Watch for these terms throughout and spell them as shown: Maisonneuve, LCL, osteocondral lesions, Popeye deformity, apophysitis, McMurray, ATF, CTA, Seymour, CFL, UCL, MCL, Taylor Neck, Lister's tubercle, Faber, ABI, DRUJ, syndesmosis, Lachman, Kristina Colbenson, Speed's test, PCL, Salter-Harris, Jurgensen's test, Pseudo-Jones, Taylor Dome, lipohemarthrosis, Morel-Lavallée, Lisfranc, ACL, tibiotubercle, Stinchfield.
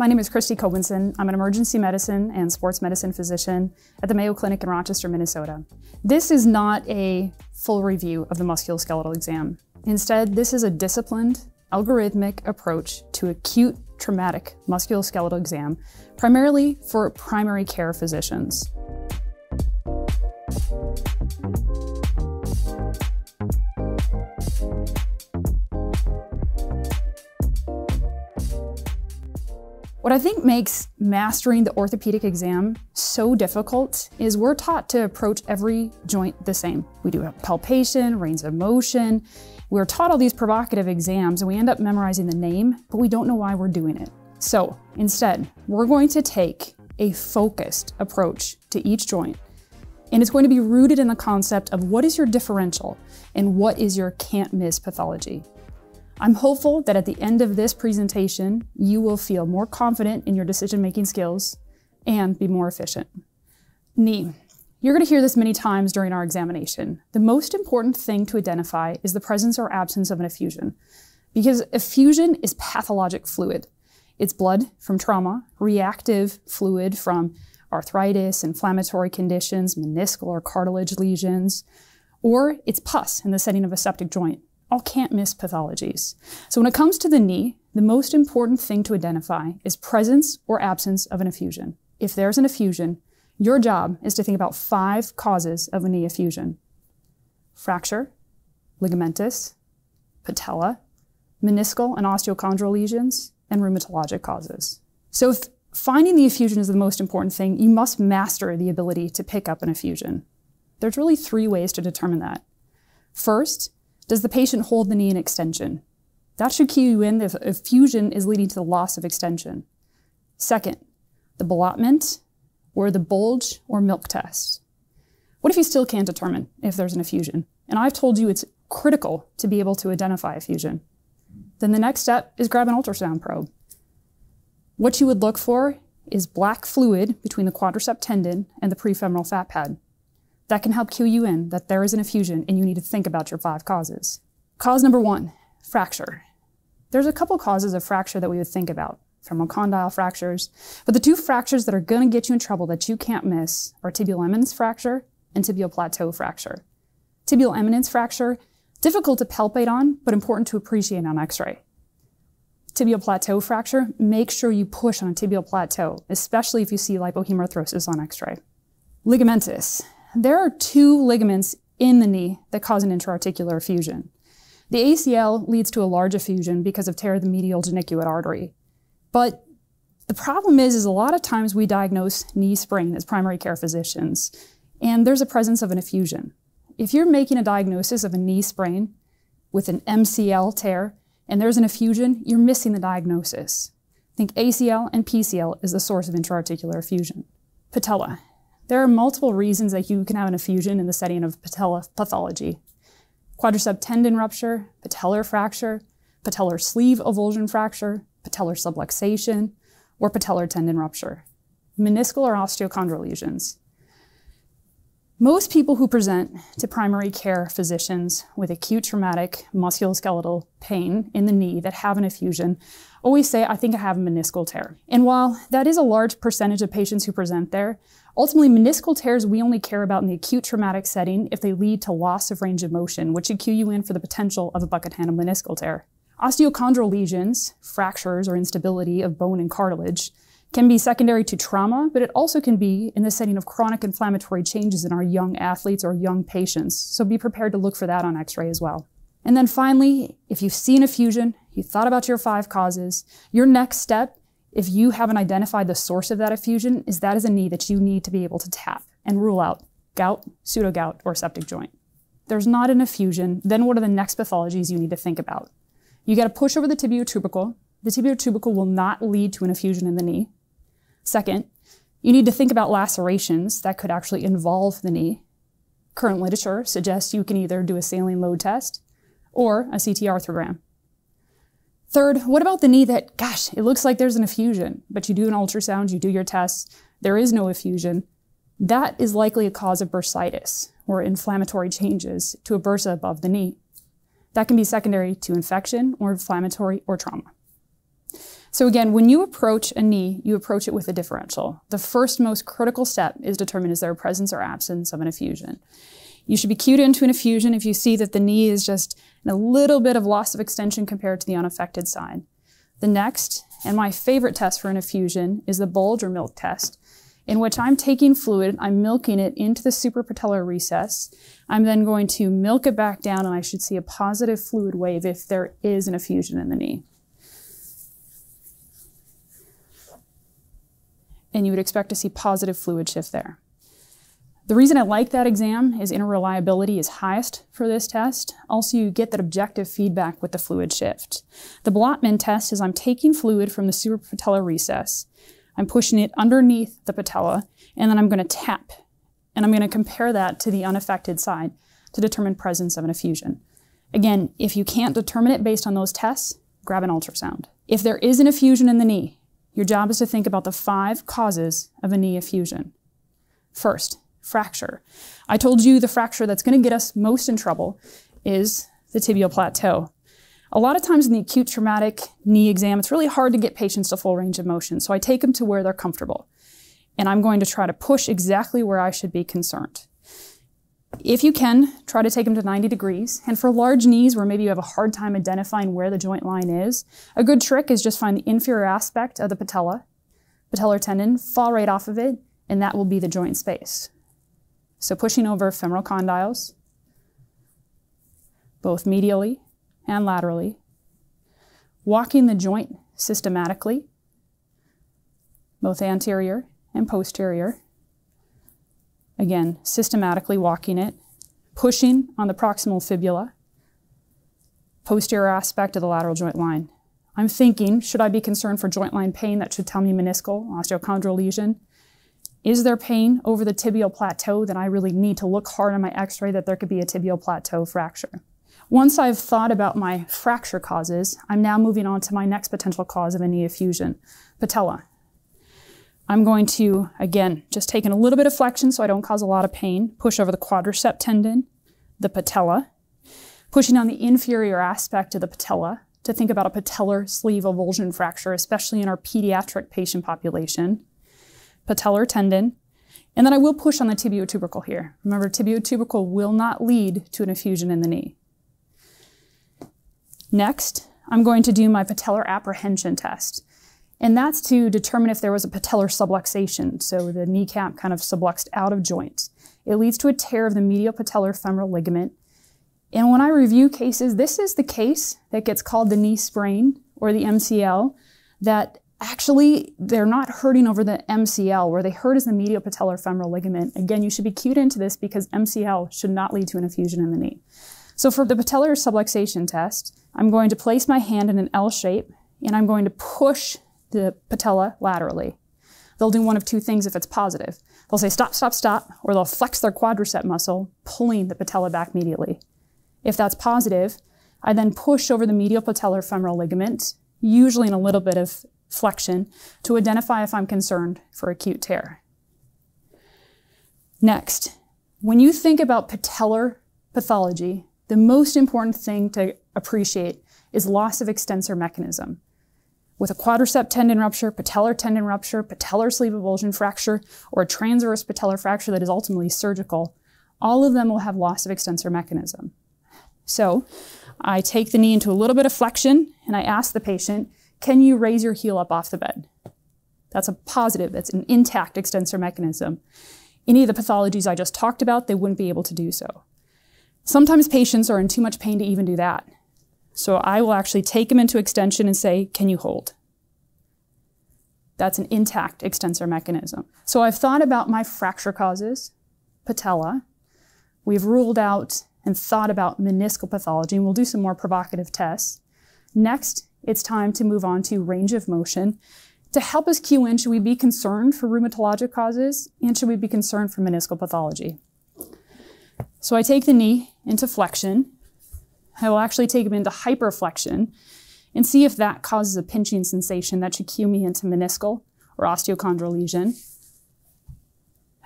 My name is Kristina Colbenson. I'm an emergency medicine and sports medicine physician at the Mayo Clinic in Rochester, Minnesota. This is not a full review of the musculoskeletal exam. Instead, this is a disciplined, algorithmic approach to acute traumatic musculoskeletal exam, primarily for primary care physicians. What I think makes mastering the orthopedic exam so difficult is we're taught to approach every joint the same. We do palpation, range of motion. We're taught all these provocative exams and we end up memorizing the name, but we don't know why we're doing it. So instead, we're going to take a focused approach to each joint. And it's going to be rooted in the concept of what is your differential and what is your can't miss pathology. I'm hopeful that at the end of this presentation, you will feel more confident in your decision-making skills and be more efficient. Knee. You're going to hear this many times during our examination. The most important thing to identify is the presence or absence of an effusion, because effusion is pathologic fluid. It's blood from trauma, reactive fluid from arthritis, inflammatory conditions, meniscal or cartilage lesions, or it's pus in the setting of a septic joint. All can't miss pathologies. So when it comes to the knee, the most important thing to identify is presence or absence of an effusion. If there's an effusion, your job is to think about 5 causes of a knee effusion: fracture, ligamentous, patella, meniscal and osteochondral lesions, and rheumatologic causes. So if finding the effusion is the most important thing, you must master the ability to pick up an effusion. There's really 3 ways to determine that. First, does the patient hold the knee in extension? That should cue you in if effusion is leading to the loss of extension. Second, the ballotment or the bulge or milk test. What if you still can't determine if there's an effusion? And I've told you it's critical to be able to identify effusion. Then the next step is grab an ultrasound probe. What you would look for is black fluid between the quadricep tendon and the prefemoral fat pad. That can help cue you in that there is an effusion and you need to think about your 5 causes. Cause number 1, fracture. There's a couple causes of fracture that we would think about, femoral condyle fractures, but the 2 fractures that are gonna get you in trouble that you can't miss are tibial eminence fracture and tibial plateau fracture. Tibial eminence fracture, difficult to palpate on, but important to appreciate on x-ray. Tibial plateau fracture, make sure you push on a tibial plateau, especially if you see lipohemarthrosis on x-ray. Ligamentous. There are 2 ligaments in the knee that cause an intra-articular effusion. The ACL leads to a large effusion because of tear of the medial geniculate artery. But the problem is a lot of times we diagnose knee sprain as primary care physicians, and there's a presence of an effusion. If you're making a diagnosis of a knee sprain with an MCL tear and there's an effusion, you're missing the diagnosis. Think ACL and PCL is the source of intra-articular effusion. Patella. There are multiple reasons that you can have an effusion in the setting of patella pathology. Quadricep tendon rupture, patellar fracture, patellar sleeve avulsion fracture, patellar subluxation, or patellar tendon rupture. Meniscal or osteochondral lesions. Most people who present to primary care physicians with acute traumatic musculoskeletal pain in the knee that have an effusion always say, I think I have a meniscal tear. And while that is a large percentage of patients who present there, ultimately, meniscal tears we only care about in the acute traumatic setting if they lead to loss of range of motion, which should cue you in for the potential of a bucket handle meniscal tear. Osteochondral lesions, fractures or instability of bone and cartilage, can be secondary to trauma, but it also can be in the setting of chronic inflammatory changes in our young athletes or young patients, so be prepared to look for that on x-ray as well. And then finally, if you've seen effusion, you thought about your 5 causes, your next step, if you haven't identified the source of that effusion, is that is a knee that you need to be able to tap and rule out gout, pseudo-gout, or septic joint. There's not an effusion, then what are the next pathologies you need to think about? You gotta push over the tibiotubercle. The tibiotubercle will not lead to an effusion in the knee. Second, you need to think about lacerations that could actually involve the knee. Current literature suggests you can either do a saline load test or a CT arthrogram. Third, what about the knee that, gosh, it looks like there's an effusion, but you do an ultrasound, you do your tests, there is no effusion. That is likely a cause of bursitis or inflammatory changes to a bursa above the knee. That can be secondary to infection or inflammatory or trauma. So again, when you approach a knee, you approach it with a differential. The first most critical step is determined is there a presence or absence of an effusion. You should be cued into an effusion if you see that the knee is just in a little bit of loss of extension compared to the unaffected side. The next, and my favorite test for an effusion, is the bulge or milk test, in which I'm taking fluid, I'm milking it into the suprapatellar recess. I'm then going to milk it back down, and I should see a positive fluid wave if there is an effusion in the knee. And you would expect to see positive fluid shift there. The reason I like that exam is interreliability is highest for this test. Also, you get that objective feedback with the fluid shift. The Blotman test is I'm taking fluid from the suprapatellar recess, I'm pushing it underneath the patella, and then I'm going to tap. And I'm going to compare that to the unaffected side to determine presence of an effusion. Again, if you can't determine it based on those tests, grab an ultrasound. If there is an effusion in the knee, your job is to think about the 5 causes of a knee effusion. First, fracture. I told you the fracture that's going to get us most in trouble is the tibial plateau. A lot of times in the acute traumatic knee exam, it's really hard to get patients to full range of motion, so I take them to where they're comfortable. And I'm going to try to push exactly where I should be concerned. If you can, try to take them to 90 degrees. And for large knees where maybe you have a hard time identifying where the joint line is, a good trick is just find the inferior aspect of the patella, patellar tendon, fall right off of it, and that will be the joint space. So pushing over femoral condyles, both medially and laterally, walking the joint systematically, both anterior and posterior. Again, systematically walking it, pushing on the proximal fibula, posterior aspect of the lateral joint line. I'm thinking, should I be concerned for joint line pain? That should tell me meniscal, osteochondral lesion. Is there pain over the tibial plateau? Then I really need to look hard on my x-ray that there could be a tibial plateau fracture. Once I've thought about my fracture causes, I'm now moving on to my next potential cause of a knee effusion, patella. I'm going to, again, just take in a little bit of flexion so I don't cause a lot of pain, push over the quadricep tendon, the patella, pushing on the inferior aspect of the patella to think about a patellar sleeve avulsion fracture, especially in our pediatric patient population, patellar tendon, and then I will push on the tibiotubercle here. Remember, tibiotubercle will not lead to an effusion in the knee. Next, I'm going to do my patellar apprehension test. And that's to determine if there was a patellar subluxation, so the kneecap kind of subluxed out of joint. It leads to a tear of the medial patellar femoral ligament. And when I review cases, this is the case that gets called the knee sprain or the MCL, that actually they're not hurting over the MCL. Where they hurt is the medial patellar femoral ligament. Again, you should be cued into this because MCL should not lead to an effusion in the knee. So for the patellar subluxation test, I'm going to place my hand in an L shape, and I'm going to push the patella laterally. They'll do one of two things if it's positive. They'll say stop, stop, stop, or they'll flex their quadricep muscle, pulling the patella back medially. If that's positive, I then push over the medial patellar femoral ligament, usually in a little bit of flexion, to identify if I'm concerned for acute tear. Next, when you think about patellar pathology, the most important thing to appreciate is loss of extensor mechanism. With a quadricep tendon rupture, patellar tendon rupture, patellar sleeve avulsion fracture, or a transverse patellar fracture that is ultimately surgical, all of them will have loss of extensor mechanism. So I take the knee into a little bit of flexion, and I ask the patient, can you raise your heel up off the bed? That's a positive, that's an intact extensor mechanism. Any of the pathologies I just talked about, they wouldn't be able to do so. Sometimes patients are in too much pain to even do that. So I will actually take them into extension and say, can you hold? That's an intact extensor mechanism. So I've thought about my fracture causes, patella. We've ruled out and thought about meniscal pathology, and we'll do some more provocative tests. Next, it's time to move on to range of motion. To help us cue in, should we be concerned for rheumatologic causes, and should we be concerned for meniscal pathology? So I take the knee into flexion. I will actually take them into hyperflexion and see if that causes a pinching sensation that should cue me into meniscal or osteochondral lesion.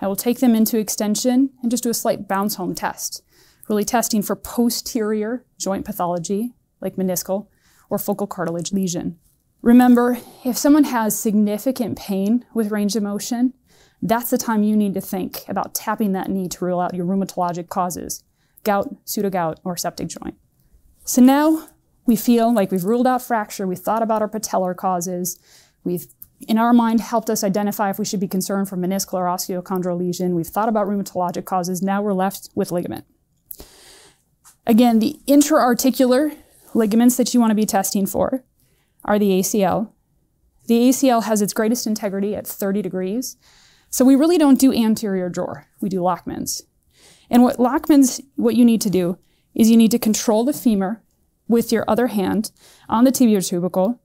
I will take them into extension and just do a slight bounce home test, really testing for posterior joint pathology like meniscal or focal cartilage lesion. Remember, if someone has significant pain with range of motion, that's the time you need to think about tapping that knee to rule out your rheumatologic causes, gout, pseudo-gout, or septic joint. So now we feel like we've ruled out fracture, we've thought about our patellar causes, we've, in our mind, helped us identify if we should be concerned for meniscal or osteochondral lesion, we've thought about rheumatologic causes, now we're left with ligament. Again, the intra-articular ligaments that you want to be testing for are the ACL. The ACL has its greatest integrity at 30 degrees. So we really don't do anterior drawer, we do Lachman's. And what Lachman's, what you need to do is you need to control the femur with your other hand on the tibial tubercle,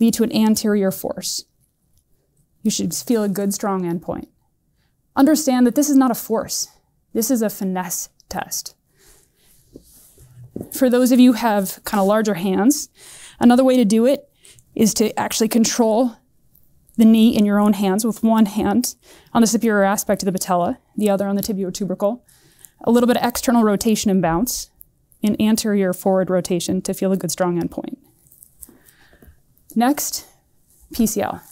lead to an anterior force. You should feel a good strong endpoint. Understand that this is not a force, this is a finesse test. For those of you who have kind of larger hands, another way to do it is to actually control the knee in your own hands with one hand on the superior aspect of the patella, the other on the tibial tubercle, a little bit of external rotation and bounce, and anterior forward rotation to feel a good strong endpoint. Next, PCL.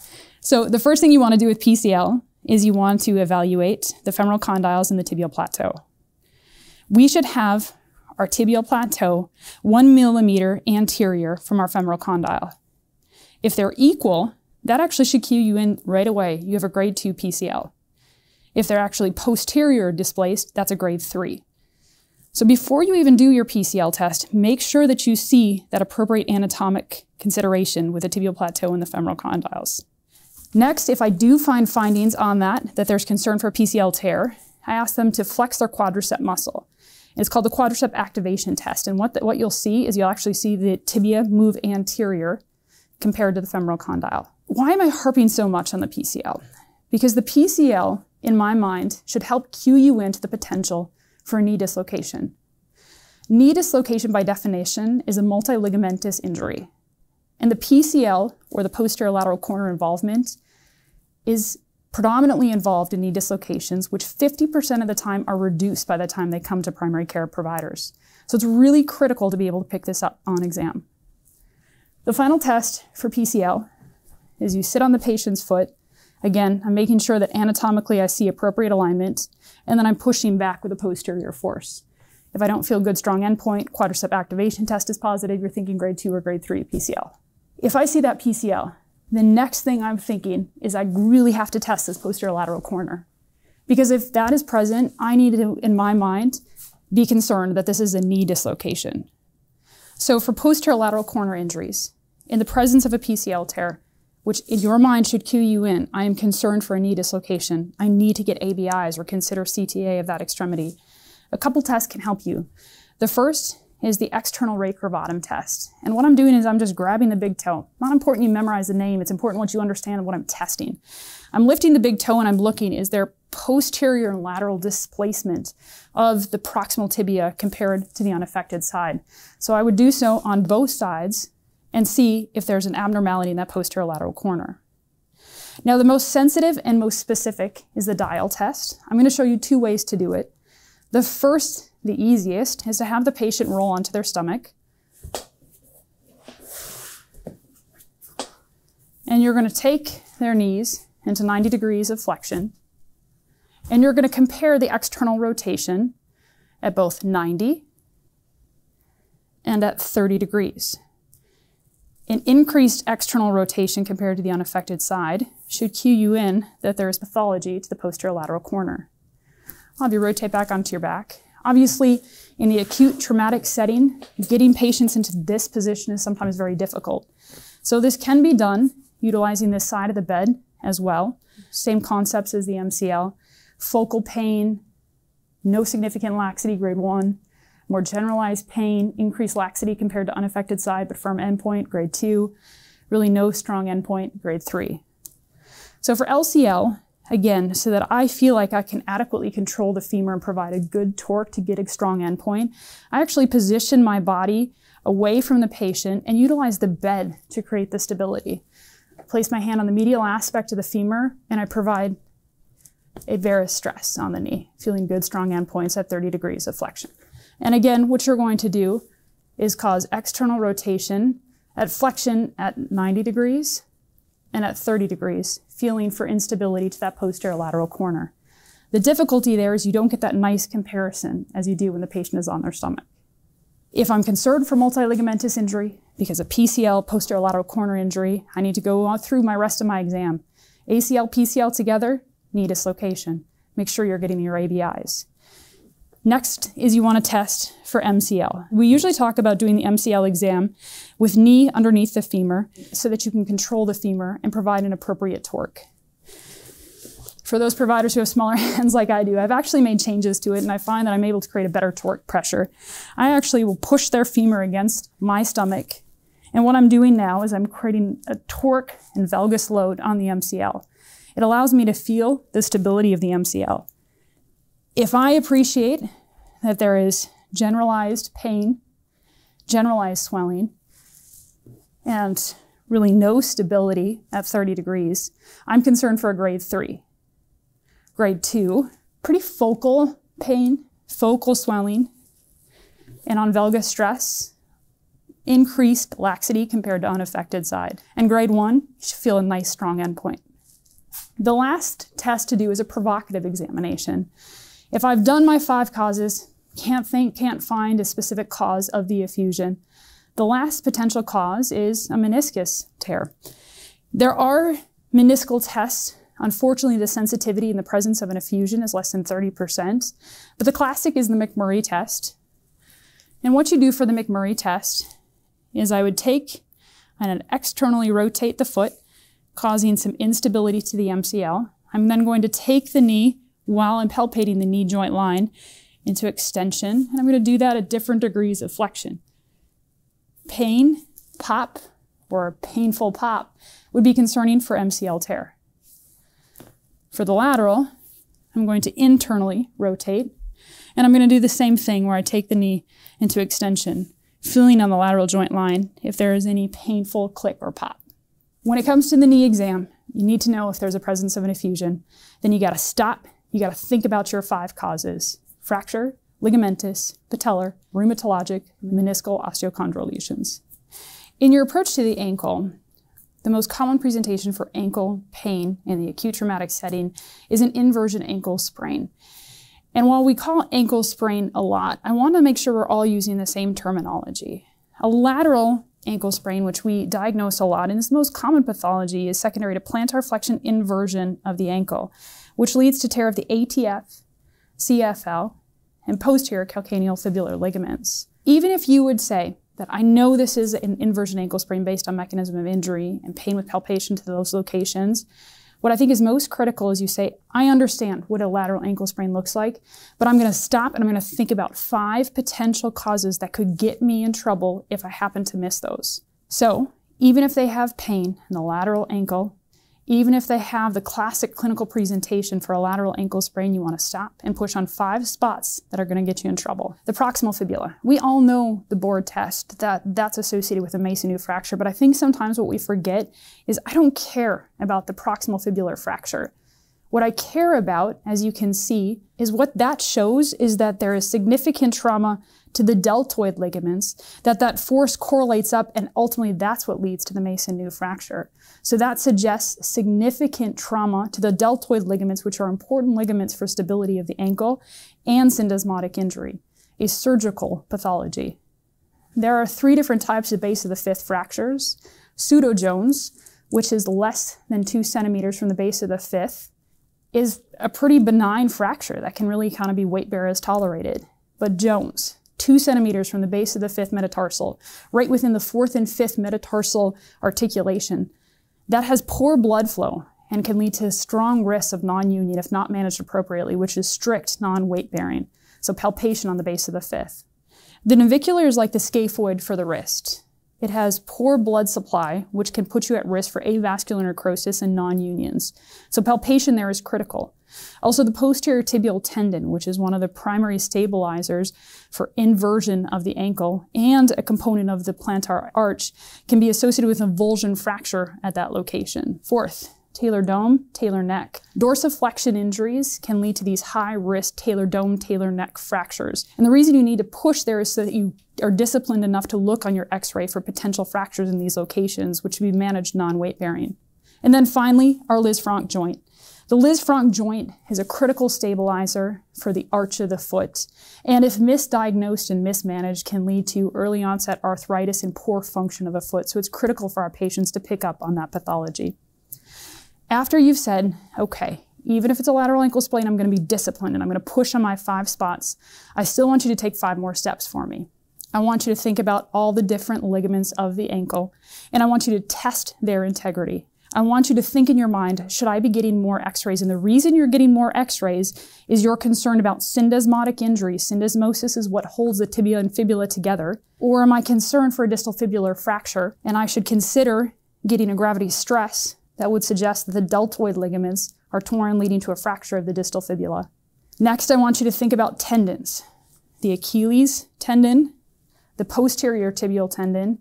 So the first thing you want to do with PCL is you want to evaluate the femoral condyles and the tibial plateau. We should have our tibial plateau 1 millimeter anterior from our femoral condyle. If they're equal, that actually should cue you in right away. You have a grade 2 PCL. If they're actually posterior displaced, that's a grade 3. So before you even do your PCL test, make sure that you see that appropriate anatomic consideration with the tibial plateau and the femoral condyles. Next, if I do find findings on that there's concern for PCL tear, I ask them to flex their quadricep muscle. It's called the quadricep activation test. And what you'll see is you'll actually see the tibia move anterior compared to the femoral condyle. Why am I harping so much on the PCL? Because the PCL, in my mind, should help cue you into the potential for knee dislocation. Knee dislocation, by definition, is a multiligamentous injury. And the PCL, or the posterior lateral corner involvement, is predominantly involved in knee dislocations, which 50% of the time are reduced by the time they come to primary care providers. So it's really critical to be able to pick this up on exam. The final test for PCL is you sit on the patient's foot. Again, I'm making sure that anatomically I see appropriate alignment, and then I'm pushing back with a posterior force. If I don't feel good, strong endpoint, quadricep activation test is positive, you're thinking grade 2 or grade 3 PCL. If I see that PCL, the next thing I'm thinking is I really have to test this posterior lateral corner. Because if that is present, I need to, in my mind, be concerned that this is a knee dislocation. So for posterior lateral corner injuries, in the presence of a PCL tear, which in your mind should cue you in, I am concerned for a knee dislocation. I need to get ABIs or consider CTA of that extremity. A couple tests can help you. The first is the external radial curvatum test. And what I'm doing is I'm just grabbing the big toe. Not important you memorize the name, it's important what you understand what I'm testing. I'm lifting the big toe and I'm looking, is there posterior and lateral displacement of the proximal tibia compared to the unaffected side? So I would do so on both sides and see if there's an abnormality in that posterior lateral corner. Now, the most sensitive and most specific is the dial test. I'm going to show you two ways to do it. The first, the easiest, is to have the patient roll onto their stomach. And you're going to take their knees into 90 degrees of flexion. And you're going to compare the external rotation at both 90 and at 30 degrees. An increased external rotation compared to the unaffected side should cue you in that there is pathology to the posterior lateral corner. I'll have you rotate back onto your back. Obviously, in the acute traumatic setting, getting patients into this position is sometimes very difficult. So this can be done utilizing this side of the bed as well. Same concepts as the MCL. Focal pain, no significant laxity, grade 1. More generalized pain, increased laxity compared to unaffected side, but firm endpoint, grade 2. Really no strong endpoint, grade 3. So for LCL, again, so that I feel like I can adequately control the femur and provide a good torque to get a strong endpoint, I actually position my body away from the patient and utilize the bed to create the stability. Place my hand on the medial aspect of the femur, and I provide a varus stress on the knee, feeling good, strong endpoints at 30 degrees of flexion. And again, what you're going to do is cause external rotation At flexion at 90 degrees and at 30 degrees, feeling for instability to that posterior lateral corner. The difficulty there is you don't get that nice comparison as you do when the patient is on their stomach. If I'm concerned for multiligamentous injury, because of PCL, posterior lateral corner injury, I need to go through my rest of my exam. ACL, PCL together, knee dislocation. Make sure you're getting your ABIs. Next is you want to test for MCL. We usually talk about doing the MCL exam with knee underneath the femur so that you can control the femur and provide an appropriate torque. For those providers who have smaller hands like I do, I've actually made changes to it and I find that I'm able to create a better torque pressure. I actually will push their femur against my stomach. And what I'm doing now is I'm creating a torque and valgus load on the MCL. It allows me to feel the stability of the MCL. If I appreciate that there is generalized pain, generalized swelling, and really no stability at 30 degrees, I'm concerned for a grade 3. Grade 2, pretty focal pain, focal swelling, and on valgus stress, increased laxity compared to unaffected side. And grade 1, you should feel a nice strong endpoint. The last test to do is a provocative examination. If I've done my 5 causes, can't find a specific cause of the effusion, the last potential cause is a meniscus tear. There are meniscal tests. Unfortunately, the sensitivity in the presence of an effusion is less than 30%, but the classic is the McMurray test. And what you do for the McMurray test is I would take and externally rotate the foot, causing some instability to the MCL. I'm then going to take the knee while I'm palpating the knee joint line into extension, and I'm going to do that at different degrees of flexion. Pain, pop, or painful pop would be concerning for MCL tear. For the lateral, I'm going to internally rotate, and I'm going to do the same thing where I take the knee into extension, feeling on the lateral joint line if there is any painful click or pop. When it comes to the knee exam, you need to know if there's a presence of an effusion. Then you got to stop. You got to think about your 5 causes: fracture, ligamentous, patellar, rheumatologic, meniscal, osteochondral lesions. In your approach to the ankle, the most common presentation for ankle pain in the acute traumatic setting is an inversion ankle sprain. And while we call ankle sprain a lot, I want to make sure we're all using the same terminology. A lateral ankle sprain, which we diagnose a lot, and is the most common pathology, is secondary to plantar flexion inversion of the ankle, which leads to tear of the ATF, CFL, and posterior calcaneal fibular ligaments. Even if you would say that I know this is an inversion ankle sprain based on mechanism of injury and pain with palpation to those locations, what I think is most critical is you say, I understand what a lateral ankle sprain looks like, but I'm going to stop and I'm going to think about 5 potential causes that could get me in trouble if I happen to miss those. So even if they have pain in the lateral ankle, even if they have the classic clinical presentation for a lateral ankle sprain, you want to stop and push on 5 spots that are going to get you in trouble. The proximal fibula. We all know the board test that's associated with a Maisonneuve fracture, but I think sometimes what we forget is I don't care about the proximal fibular fracture. What I care about, as you can see, is what that shows is that there is significant trauma to the deltoid ligaments, that force correlates up, and ultimately that's what leads to the Maisonneuve fracture. So that suggests significant trauma to the deltoid ligaments, which are important ligaments for stability of the ankle, and syndesmotic injury, a surgical pathology. There are 3 different types of base of the fifth fractures. Pseudo-Jones, which is less than 2 centimeters from the base of the fifth, is a pretty benign fracture that can really kind of be weight bearer as tolerated. But Jones, 2 centimeters from the base of the fifth metatarsal, right within the 4th and 5th metatarsal articulation, that has poor blood flow and can lead to strong risks of non-union if not managed appropriately, which is strict non-weight bearing. So palpation on the base of the fifth. The navicular is like the scaphoid for the wrist. It has poor blood supply, which can put you at risk for avascular necrosis and non-unions. So palpation there is critical. Also the posterior tibial tendon, which is one of the primary stabilizers for inversion of the ankle and a component of the plantar arch, can be associated with an avulsion fracture at that location. 4th, Taylor Dome, Taylor Neck. Dorsiflexion injuries can lead to these high-risk Taylor Dome, Taylor Neck fractures. And the reason you need to push there is so that you are disciplined enough to look on your x-ray for potential fractures in these locations, which should be managed non-weight bearing. And then finally, our Lisfranc joint. The Lisfranc joint is a critical stabilizer for the arch of the foot, and if misdiagnosed and mismanaged can lead to early onset arthritis and poor function of a foot, so it's critical for our patients to pick up on that pathology. After you've said, okay, even if it's a lateral ankle splane, I'm going to be disciplined and I'm going to push on my 5 spots, I still want you to take 5 more steps for me. I want you to think about all the different ligaments of the ankle, and I want you to test their integrity. I want you to think in your mind, should I be getting more x-rays? And the reason you're getting more x-rays is you're concerned about syndesmotic injury. Syndesmosis is what holds the tibia and fibula together. Or am I concerned for a distal fibular fracture? And I should consider getting a gravity stress that would suggest that the deltoid ligaments are torn, leading to a fracture of the distal fibula. Next, I want you to think about tendons. The Achilles tendon, the posterior tibial tendon,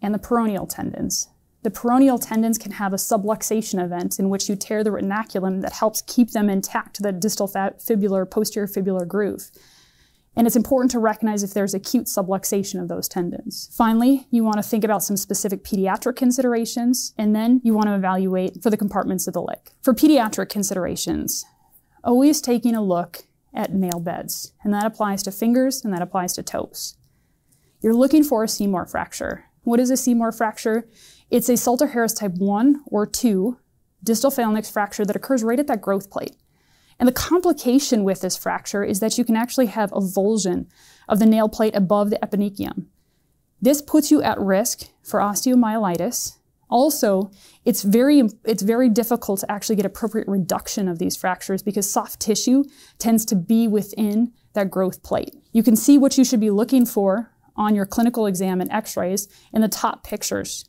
and the peroneal tendons. The peroneal tendons can have a subluxation event in which you tear the retinaculum that helps keep them intact to the distal fibular, posterior fibular groove. And it's important to recognize if there's acute subluxation of those tendons. Finally, you want to think about some specific pediatric considerations, and then you want to evaluate for the compartments of the leg. For pediatric considerations, always taking a look at nail beds, and that applies to fingers and that applies to toes. You're looking for a Seymour fracture. What is a Seymour fracture? It's a Salter-Harris type 1 or 2 distal phalanx fracture that occurs right at that growth plate. And the complication with this fracture is that you can actually have avulsion of the nail plate above the epinicium. This puts you at risk for osteomyelitis. Also, it's very difficult to actually get appropriate reduction of these fractures because soft tissue tends to be within that growth plate. You can see what you should be looking for on your clinical exam and x-rays in the top pictures.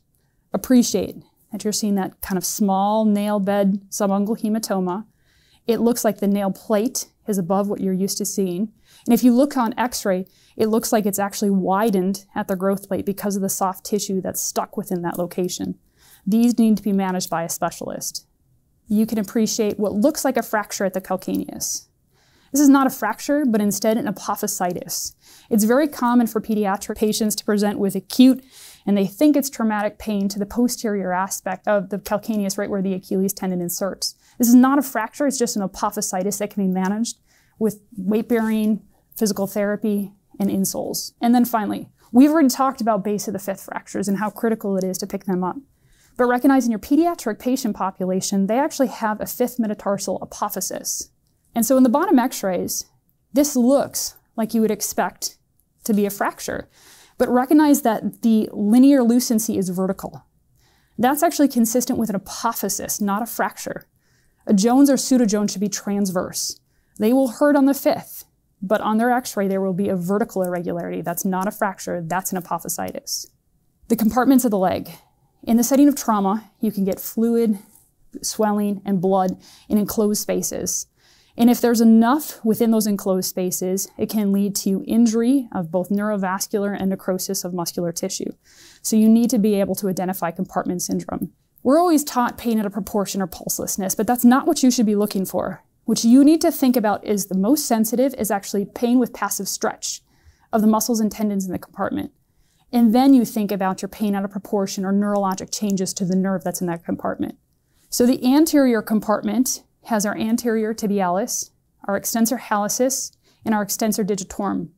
Appreciate that you're seeing that kind of small nail bed subungual hematoma. It looks like the nail plate is above what you're used to seeing. And if you look on x-ray, it looks like it's actually widened at the growth plate because of the soft tissue that's stuck within that location. These need to be managed by a specialist. You can appreciate what looks like a fracture at the calcaneus. This is not a fracture, but instead an apophysitis. It's very common for pediatric patients to present with acute, and they think it's traumatic pain to the posterior aspect of the calcaneus, right where the Achilles tendon inserts. This is not a fracture, it's just an apophysitis that can be managed with weight-bearing, physical therapy, and insoles. And then finally, we've already talked about base of the fifth fractures and how critical it is to pick them up. But recognizing your pediatric patient population, they actually have a fifth metatarsal apophysis. And so in the bottom x-rays, this looks like you would expect to be a fracture. But recognize that the linear lucency is vertical. That's actually consistent with an apophysis, not a fracture. A Jones or Pseudo-Jones should be transverse. They will hurt on the fifth, but on their x-ray there will be a vertical irregularity. That's not a fracture, that's an apophysitis. The compartments of the leg. In the setting of trauma, you can get fluid, swelling, and blood in enclosed spaces. And if there's enough within those enclosed spaces, it can lead to injury of both neurovascular and necrosis of muscular tissue. So you need to be able to identify compartment syndrome. We're always taught pain out of proportion or pulselessness, but that's not what you should be looking for. What you need to think about is the most sensitive is actually pain with passive stretch of the muscles and tendons in the compartment. And then you think about your pain out of proportion or neurologic changes to the nerve that's in that compartment. So the anterior compartment has our anterior tibialis, our extensor hallucis, and our extensor digitorum.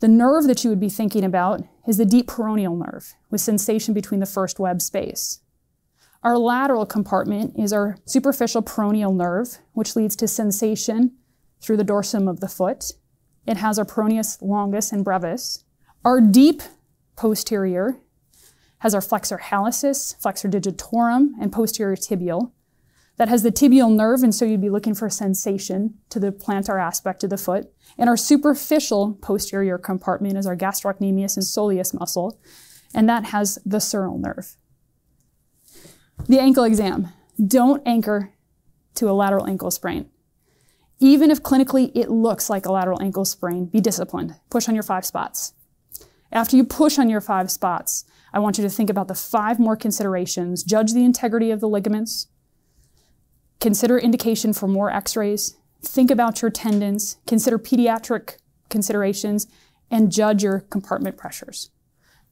The nerve that you would be thinking about is the deep peroneal nerve with sensation between the first web space. Our lateral compartment is our superficial peroneal nerve, which leads to sensation through the dorsum of the foot. It has our peroneus longus and brevis. Our deep posterior has our flexor hallucis, flexor digitorum, and posterior tibial. That has the tibial nerve, and so you'd be looking for sensation to the plantar aspect of the foot. And our superficial posterior compartment is our gastrocnemius and soleus muscle, and that has the sural nerve. The ankle exam. Don't anchor to a lateral ankle sprain. Even if clinically it looks like a lateral ankle sprain, be disciplined. Push on your 5 spots. After you push on your 5 spots, I want you to think about the 5 more considerations. Judge the integrity of the ligaments. Consider indication for more x-rays, think about your tendons, consider pediatric considerations, and judge your compartment pressures.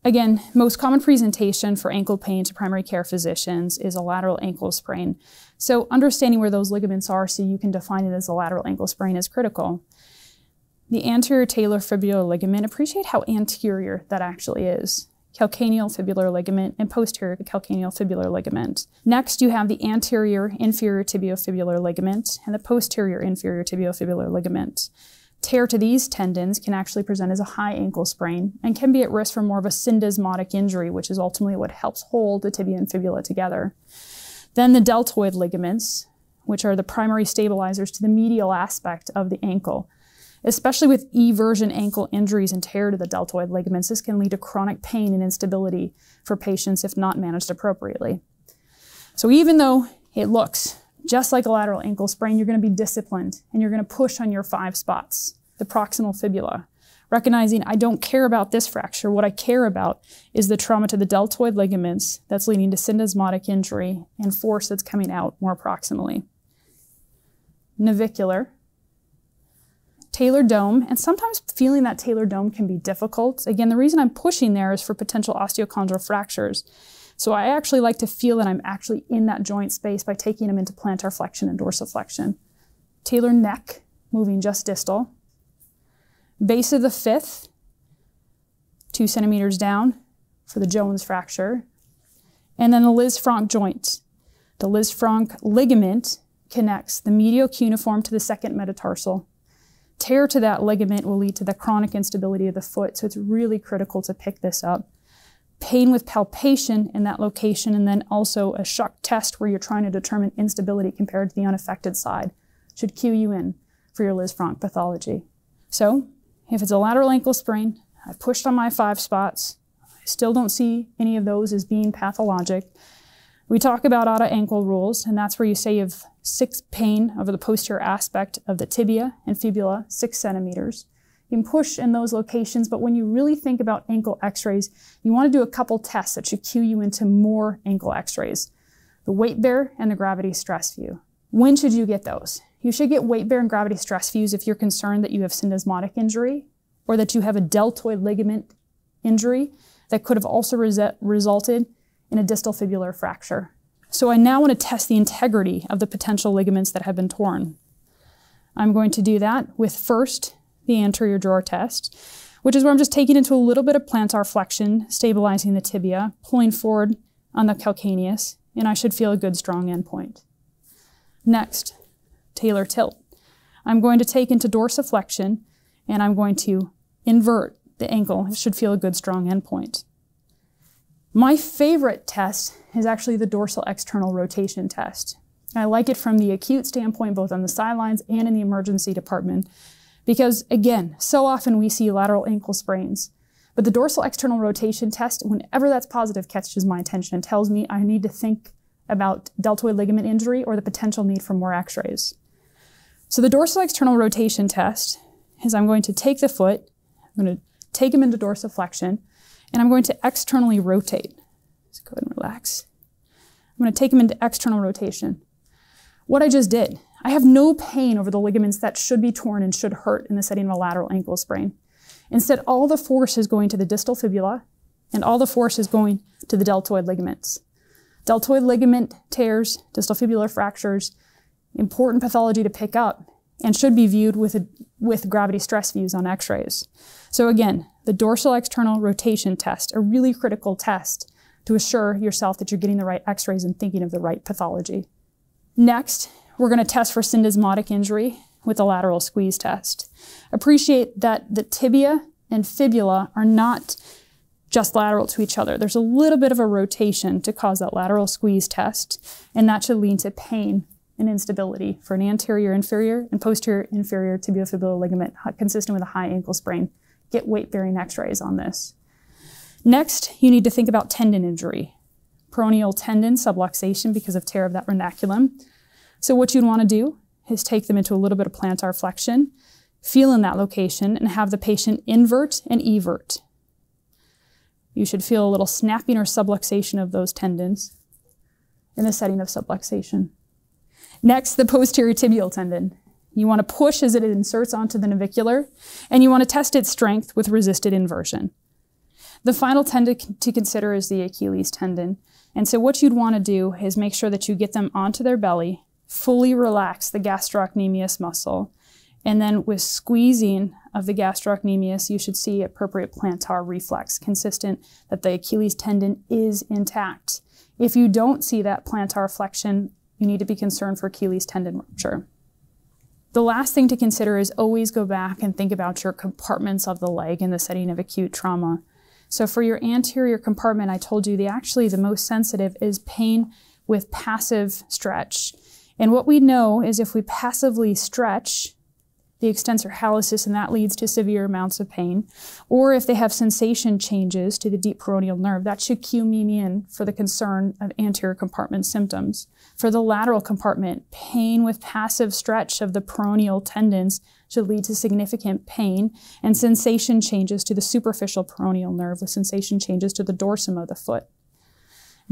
Again, most common presentation for ankle pain to primary care physicians is a lateral ankle sprain. So understanding where those ligaments are so you can define it as a lateral ankle sprain is critical. The anterior talar fibular ligament, appreciate how anterior that actually is. Calcaneal fibular ligament and posterior calcaneal fibular ligament. Next, you have the anterior inferior tibiofibular ligament and the posterior inferior tibiofibular ligament. Tear to these tendons can actually present as a high ankle sprain and can be at risk for more of a syndesmotic injury, which is ultimately what helps hold the tibia and fibula together. Then the deltoid ligaments, which are the primary stabilizers to the medial aspect of the ankle. Especially with eversion ankle injuries and tear to the deltoid ligaments, this can lead to chronic pain and instability for patients if not managed appropriately. So even though it looks just like a lateral ankle sprain, you're going to be disciplined and you're going to push on your 5 spots. The proximal fibula, recognizing I don't care about this fracture. What I care about is the trauma to the deltoid ligaments that's leading to syndesmotic injury and force that's coming out more proximally. Navicular, Taylor Dome, and sometimes feeling that Taylor Dome can be difficult. Again, the reason I'm pushing there is for potential osteochondral fractures. So I actually like to feel that I'm actually in that joint space by taking them into plantar flexion and dorsiflexion. Taylor Neck, moving just distal. Base of the fifth, 2 centimeters down for the Jones fracture. And then the Lisfranc joint. The Lisfranc ligament connects the medial cuneiform to the second metatarsal. Tear to that ligament will lead to the chronic instability of the foot, so it's really critical to pick this up. Pain with palpation in that location, and then also a shock test where you're trying to determine instability compared to the unaffected side should cue you in for your Lisfranc pathology. So if it's a lateral ankle sprain, I've pushed on my 5 spots, I still don't see any of those as being pathologic. We talk about ATA ankle rules, and that's where you say you have 6 pain over the posterior aspect of the tibia and fibula, 6 centimeters. You can push in those locations, but when you really think about ankle x-rays, you want to do a couple tests that should cue you into more ankle x-rays. The weight bear and the gravity stress view. When should you get those? You should get weight bear and gravity stress views if you're concerned that you have syndesmotic injury or that you have a deltoid ligament injury that could have also resulted in a distal fibular fracture. So I now want to test the integrity of the potential ligaments that have been torn. I'm going to do that with first the anterior drawer test, which is where I'm just taking into a little bit of plantar flexion, stabilizing the tibia, pulling forward on the calcaneus, and I should feel a good strong endpoint. Next, Taylor tilt. I'm going to take into dorsiflexion and I'm going to invert the ankle. It should feel a good strong endpoint. My favorite test is actually the dorsal external rotation test. I like it from the acute standpoint, both on the sidelines and in the emergency department. Because again, so often we see lateral ankle sprains, but the dorsal external rotation test, whenever that's positive, catches my attention and tells me I need to think about deltoid ligament injury or the potential need for more x-rays. So the dorsal external rotation test is I'm going to take the foot, I'm going to take him into dorsiflexion, and I'm going to externally rotate. So go ahead and relax. I'm going to take him into external rotation. What I just did, I have no pain over the ligaments that should be torn and should hurt in the setting of a lateral ankle sprain. Instead, all the force is going to the distal fibula and all the force is going to the deltoid ligaments. Deltoid ligament tears, distal fibular fractures, important pathology to pick up and should be viewed with gravity stress views on x-rays. So again, the dorsal external rotation test, a really critical test to assure yourself that you're getting the right x-rays and thinking of the right pathology. Next, we're going to test for syndesmotic injury with a lateral squeeze test. Appreciate that the tibia and fibula are not just lateral to each other. There's a little bit of a rotation to cause that lateral squeeze test, and that should lead to pain and instability for an anterior inferior and posterior inferior tibiofibular ligament consistent with a high ankle sprain. Get weight-bearing x-rays on this. Next, you need to think about tendon injury. Peroneal tendon subluxation because of tear of that ranunculum. So what you'd want to do is take them into a little bit of plantar flexion, feel in that location, and have the patient invert and evert. You should feel a little snapping or subluxation of those tendons in the setting of subluxation. Next, the posterior tibial tendon. You want to push as it inserts onto the navicular, and you want to test its strength with resisted inversion. The final tendon to consider is the Achilles tendon. And so what you'd want to do is make sure that you get them onto their belly, fully relax the gastrocnemius muscle, and then with squeezing of the gastrocnemius, you should see appropriate plantar reflex, consistent that the Achilles tendon is intact. If you don't see that plantar flexion, you need to be concerned for Achilles tendon rupture. The last thing to consider is always go back and think about your compartments of the leg in the setting of acute trauma. So for your anterior compartment, I told you actually the most sensitive is pain with passive stretch. And what we know is if we passively stretch the extensor hallucis, and that leads to severe amounts of pain, or if they have sensation changes to the deep peroneal nerve, that should cue me in for the concern of anterior compartment symptoms. For the lateral compartment, pain with passive stretch of the peroneal tendons should lead to significant pain and sensation changes to the superficial peroneal nerve with sensation changes to the dorsum of the foot.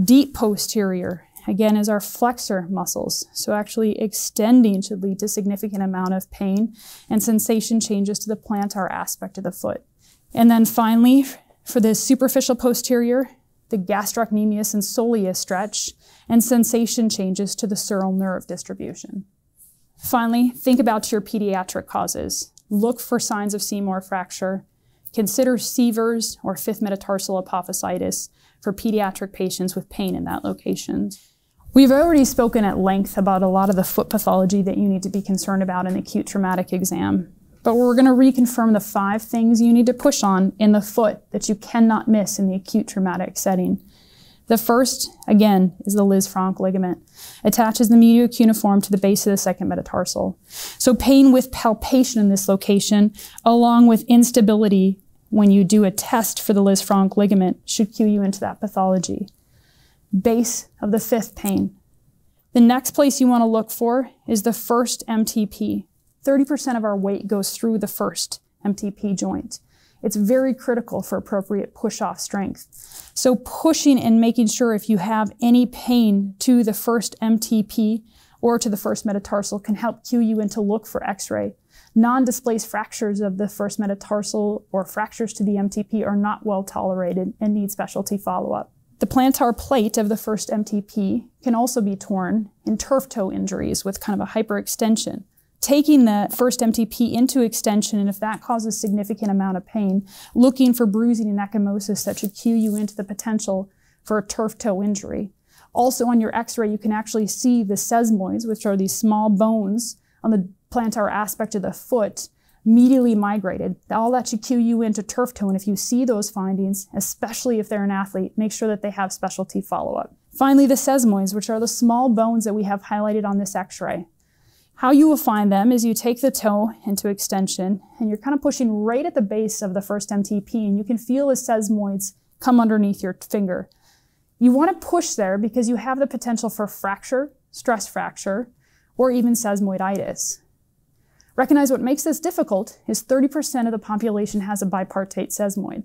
Deep posterior, again, is our flexor muscles. So actually extending should lead to significant amount of pain and sensation changes to the plantar aspect of the foot. And then finally, for the superficial posterior, the gastrocnemius and soleus stretch and sensation changes to the sural nerve distribution. Finally, think about your pediatric causes. Look for signs of Seymour fracture. Consider Seavers or fifth metatarsal apophysitis for pediatric patients with pain in that location. We've already spoken at length about a lot of the foot pathology that you need to be concerned about in acute traumatic exam, but we're going to reconfirm the 5 things you need to push on in the foot that you cannot miss in the acute traumatic setting. The first, again, is the Lisfranc ligament. Attaches the medial cuneiform to the base of the second metatarsal. So pain with palpation in this location, along with instability when you do a test for the Lisfranc ligament, should cue you into that pathology. Base of the 5th pain. The next place you want to look for is the first MTP. 30% of our weight goes through the first MTP joint. It's very critical for appropriate push-off strength. So pushing and making sure if you have any pain to the first MTP or to the first metatarsal can help cue you in to look for x-ray. Non-displaced fractures of the first metatarsal or fractures to the MTP are not well tolerated and need specialty follow-up. The plantar plate of the first MTP can also be torn in turf toe injuries with kind of a hyperextension. Taking the first MTP into extension, and if that causes significant amount of pain, looking for bruising and ecchymosis that should cue you into the potential for a turf toe injury. Also on your x-ray, you can actually see the sesamoids, which are these small bones on the plantar aspect of the foot, medially migrated. All that should cue you into turf toe, and if you see those findings, especially if they're an athlete, make sure that they have specialty follow-up. Finally, the sesamoids, which are the small bones that we have highlighted on this x-ray. How you will find them is you take the toe into extension and you're kind of pushing right at the base of the first MTP and you can feel the sesamoids come underneath your finger. You want to push there because you have the potential for fracture, stress fracture, or even sesamoiditis. Recognize what makes this difficult is 30% of the population has a bipartite sesamoid.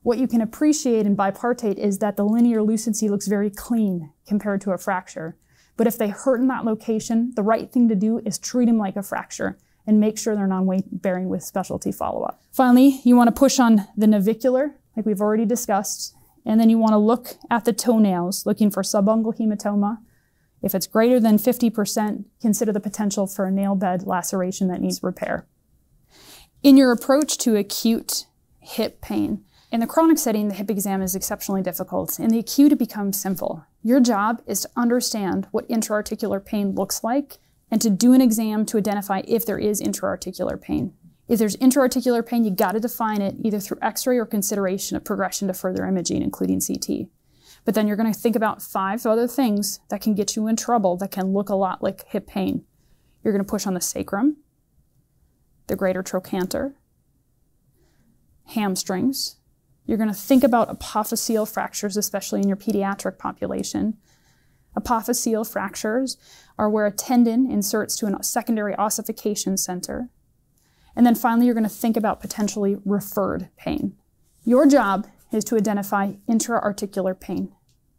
What you can appreciate in bipartite is that the linear lucency looks very clean compared to a fracture. But if they hurt in that location, the right thing to do is treat them like a fracture and make sure they're non-weight-bearing with specialty follow-up. Finally, you want to push on the navicular, like we've already discussed, and then you want to look at the toenails, looking for subungual hematoma. If it's greater than 50%, consider the potential for a nail bed laceration that needs repair. In your approach to acute hip pain, in the chronic setting, the hip exam is exceptionally difficult. In the acute, it becomes simple. Your job is to understand what intra-articular pain looks like and to do an exam to identify if there is intra-articular pain. If there's intra-articular pain, you gotta define it either through x-ray or consideration of progression to further imaging, including CT. But then you're gonna think about 5 other things that can get you in trouble that can look a lot like hip pain. You're gonna push on the sacrum, the greater trochanter, hamstrings. You're going to think about apophyseal fractures, especially in your pediatric population. Apophyseal fractures are where a tendon inserts to a secondary ossification center. And then finally, you're going to think about potentially referred pain. Your job is to identify intra-articular pain.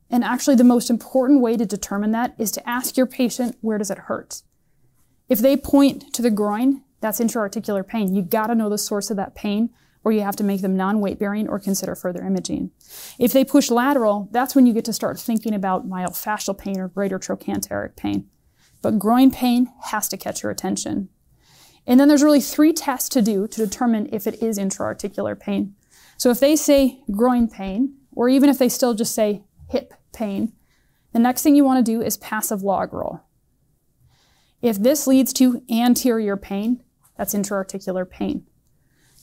And actually, the most important way to determine that is to ask your patient, where does it hurt? If they point to the groin, that's intra-articular pain. You got to know the source of that pain, or you have to make them non-weight bearing or consider further imaging. If they push lateral, that's when you get to start thinking about myofascial pain or greater trochanteric pain. But groin pain has to catch your attention. And then there's really three tests to do to determine if it is intra-articular pain. So if they say groin pain, or even if they still just say hip pain, the next thing you want to do is passive log roll. If this leads to anterior pain, that's intra-articular pain.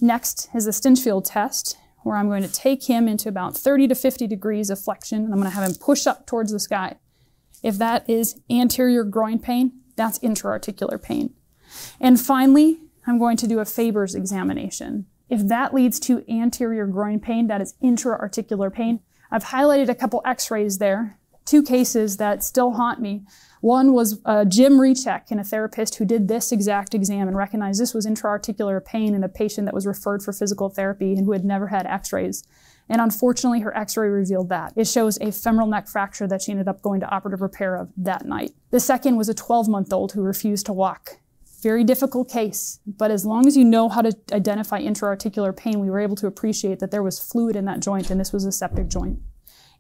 Next is the Stinchfield test, where I'm going to take him into about 30 to 50 degrees of flexion, and I'm going to have him push up towards the sky. If that is anterior groin pain, that's intra-articular pain. And finally, I'm going to do a Faber's examination. If that leads to anterior groin pain, that is intra-articular pain. I've highlighted a couple x-rays there, two cases that still haunt me. One was a Jim Recheck and a therapist who did this exact exam and recognized this was intra-articular pain in a patient that was referred for physical therapy and who had never had x-rays. And unfortunately, her x-ray revealed that. It shows a femoral neck fracture that she ended up going to operative repair of that night. The second was a 12-month-old who refused to walk. Very difficult case, but as long as you know how to identify intra-articular pain, we were able to appreciate that there was fluid in that joint and this was a septic joint.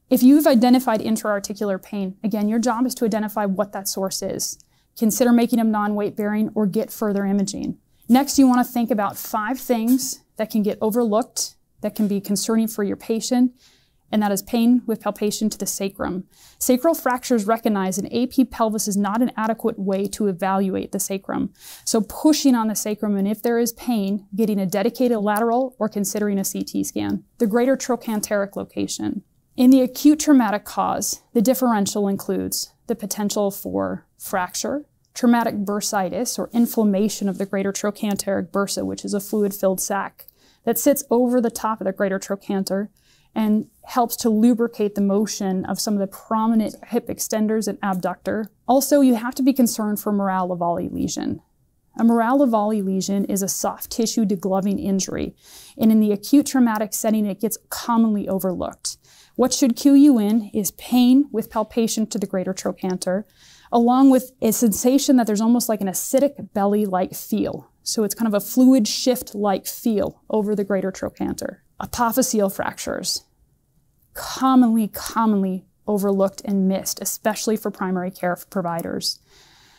If you've identified intra-articular pain, again, your job is to identify what that source is. Consider making them non-weight bearing or get further imaging. Next, you want to think about 5 things that can get overlooked, that can be concerning for your patient, and that is pain with palpation to the sacrum. Sacral fractures recognize an AP pelvis is not an adequate way to evaluate the sacrum. So pushing on the sacrum, and if there is pain, getting a dedicated lateral or considering a CT scan. The greater trochanteric location. In the acute traumatic cause, the differential includes the potential for fracture, traumatic bursitis or inflammation of the greater trochanteric bursa, which is a fluid-filled sac that sits over the top of the greater trochanter, and helps to lubricate the motion of some of the prominent hip extenders and abductor. Also, you have to be concerned for Morel-Lavallée lesion. A Morel-Lavallée lesion is a soft tissue degloving injury, and in the acute traumatic setting, it gets commonly overlooked. What should cue you in is pain with palpation to the greater trochanter, along with a sensation that there's almost like an acidic belly-like feel. So it's kind of a fluid shift-like feel over the greater trochanter. Apophyseal fractures, commonly overlooked and missed, especially for primary care providers.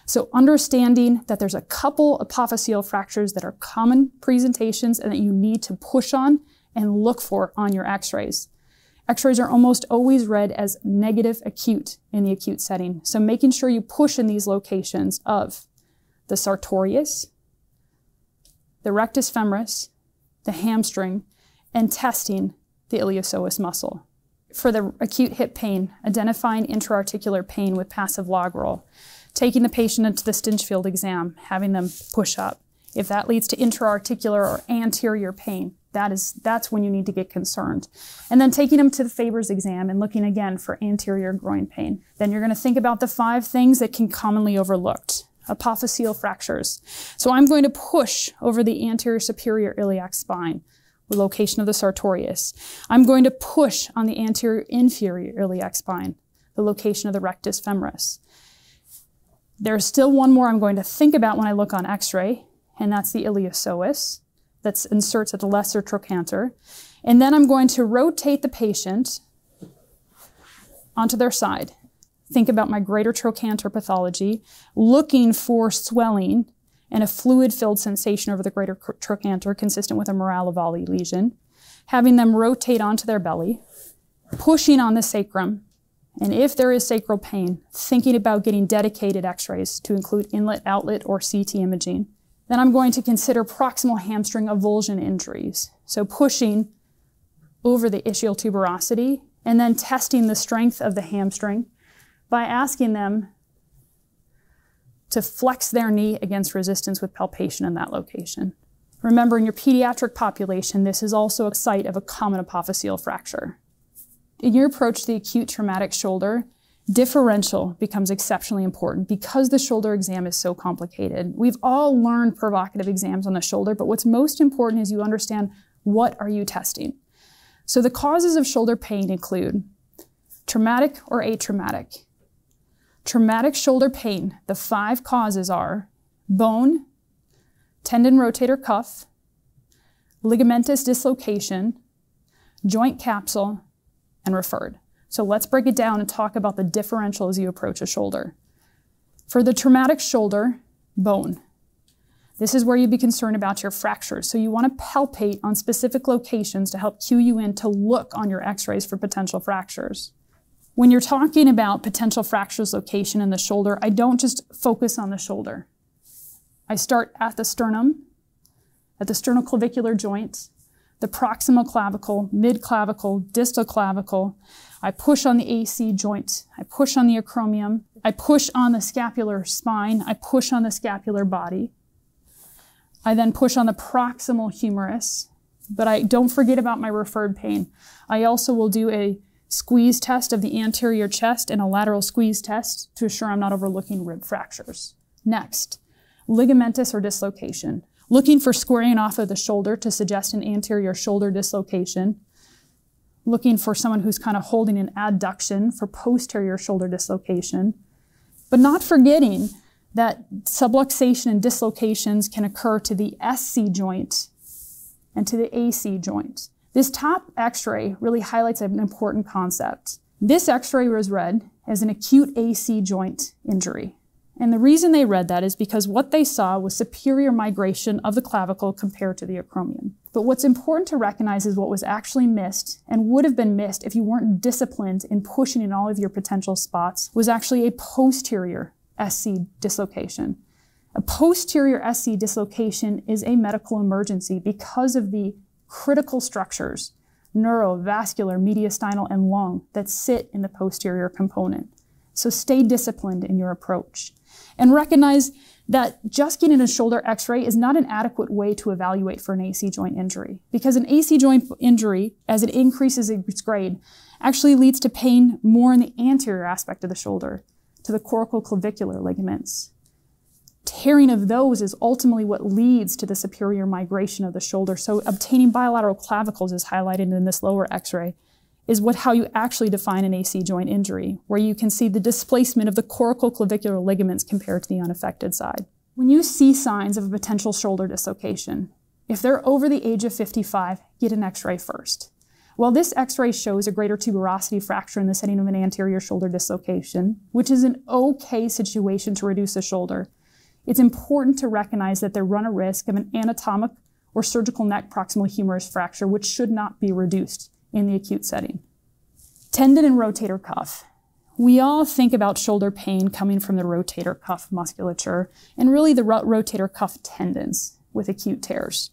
So understanding that there's a couple apophyseal fractures that are common presentations and that you need to push on and look for on your x-rays. X-rays are almost always read as negative acute in the acute setting. So making sure you push in these locations of the sartorius, the rectus femoris, the hamstring, and testing the iliopsoas muscle. For the acute hip pain, identifying intra-articular pain with passive log roll, taking the patient into the Stinchfield exam, having them push up. If that leads to intra-articular or anterior pain, that's when you need to get concerned. And then taking them to the Faber's exam and looking again for anterior groin pain. Then you're gonna think about the 5 things that can commonly overlooked. Apophyseal fractures. So I'm going to push over the anterior superior iliac spine, location of the sartorius. I'm going to push on the anterior inferior iliac spine, the location of the rectus femoris. There's still one more I'm going to think about when I look on x-ray, and that's the iliopsoas that inserts at the lesser trochanter. And then I'm going to rotate the patient onto their side. Think about my greater trochanter pathology, looking for swelling and a fluid-filled sensation over the greater trochanter consistent with a Morel-Lavallée lesion, having them rotate onto their belly, pushing on the sacrum, and if there is sacral pain, thinking about getting dedicated x-rays to include inlet, outlet, or CT imaging. Then I'm going to consider proximal hamstring avulsion injuries, so pushing over the ischial tuberosity and then testing the strength of the hamstring by asking them to flex their knee against resistance with palpation in that location. Remember, in your pediatric population, this is also a site of a common apophyseal fracture. In your approach to the acute traumatic shoulder, differential becomes exceptionally important because the shoulder exam is so complicated. We've all learned provocative exams on the shoulder, but what's most important is you understand what are you testing. So the causes of shoulder pain include traumatic or atraumatic. Traumatic shoulder pain, the 5 causes are bone, tendon rotator cuff, ligamentous dislocation, joint capsule, and referred. So let's break it down and talk about the differential as you approach a shoulder. For the traumatic shoulder, bone. This is where you'd be concerned about your fractures. So you want to palpate on specific locations to help cue you in to look on your x-rays for potential fractures. When you're talking about potential fractures location in the shoulder, I don't just focus on the shoulder. I start at the sternum, at the sternoclavicular joint, the proximal clavicle, mid-clavicle, distal clavicle. I push on the AC joint. I push on the acromion. I push on the scapular spine. I push on the scapular body. I then push on the proximal humerus, but I don't forget about my referred pain. I also will do a squeeze test of the anterior chest and a lateral squeeze test to assure I'm not overlooking rib fractures. Next, ligamentous or dislocation. Looking for squaring off of the shoulder to suggest an anterior shoulder dislocation. Looking for someone who's kind of holding an adduction for posterior shoulder dislocation. But not forgetting that subluxation and dislocations can occur to the SC joint and to the AC joint. This top x-ray really highlights an important concept. This x-ray was read as an acute AC joint injury. And the reason they read that is because what they saw was superior migration of the clavicle compared to the acromion. But what's important to recognize is what was actually missed and would have been missed if you weren't disciplined in pushing in all of your potential spots was actually a posterior SC dislocation. A posterior SC dislocation is a medical emergency because of the critical structures, neurovascular, mediastinal, and lung that sit in the posterior component. So stay disciplined in your approach. And recognize that just getting a shoulder x-ray is not an adequate way to evaluate for an AC joint injury. Because an AC joint injury, as it increases its grade, actually leads to pain more in the anterior aspect of the shoulder, to the corticoclavicular ligaments. Tearing of those is ultimately what leads to the superior migration of the shoulder. So obtaining bilateral clavicles is highlighted in this lower x-ray. Is how you actually define an AC joint injury, where you can see the displacement of the corticoclavicular ligaments compared to the unaffected side. When you see signs of a potential shoulder dislocation, if they're over the age of 55, get an x-ray first. While this x-ray shows a greater tuberosity fracture in the setting of an anterior shoulder dislocation, which is an okay situation to reduce a shoulder, it's important to recognize that they run a risk of an anatomic or surgical neck proximal humerus fracture, which should not be reduced in the acute setting. Tendon and rotator cuff. We all think about shoulder pain coming from the rotator cuff musculature and really the rotator cuff tendons with acute tears.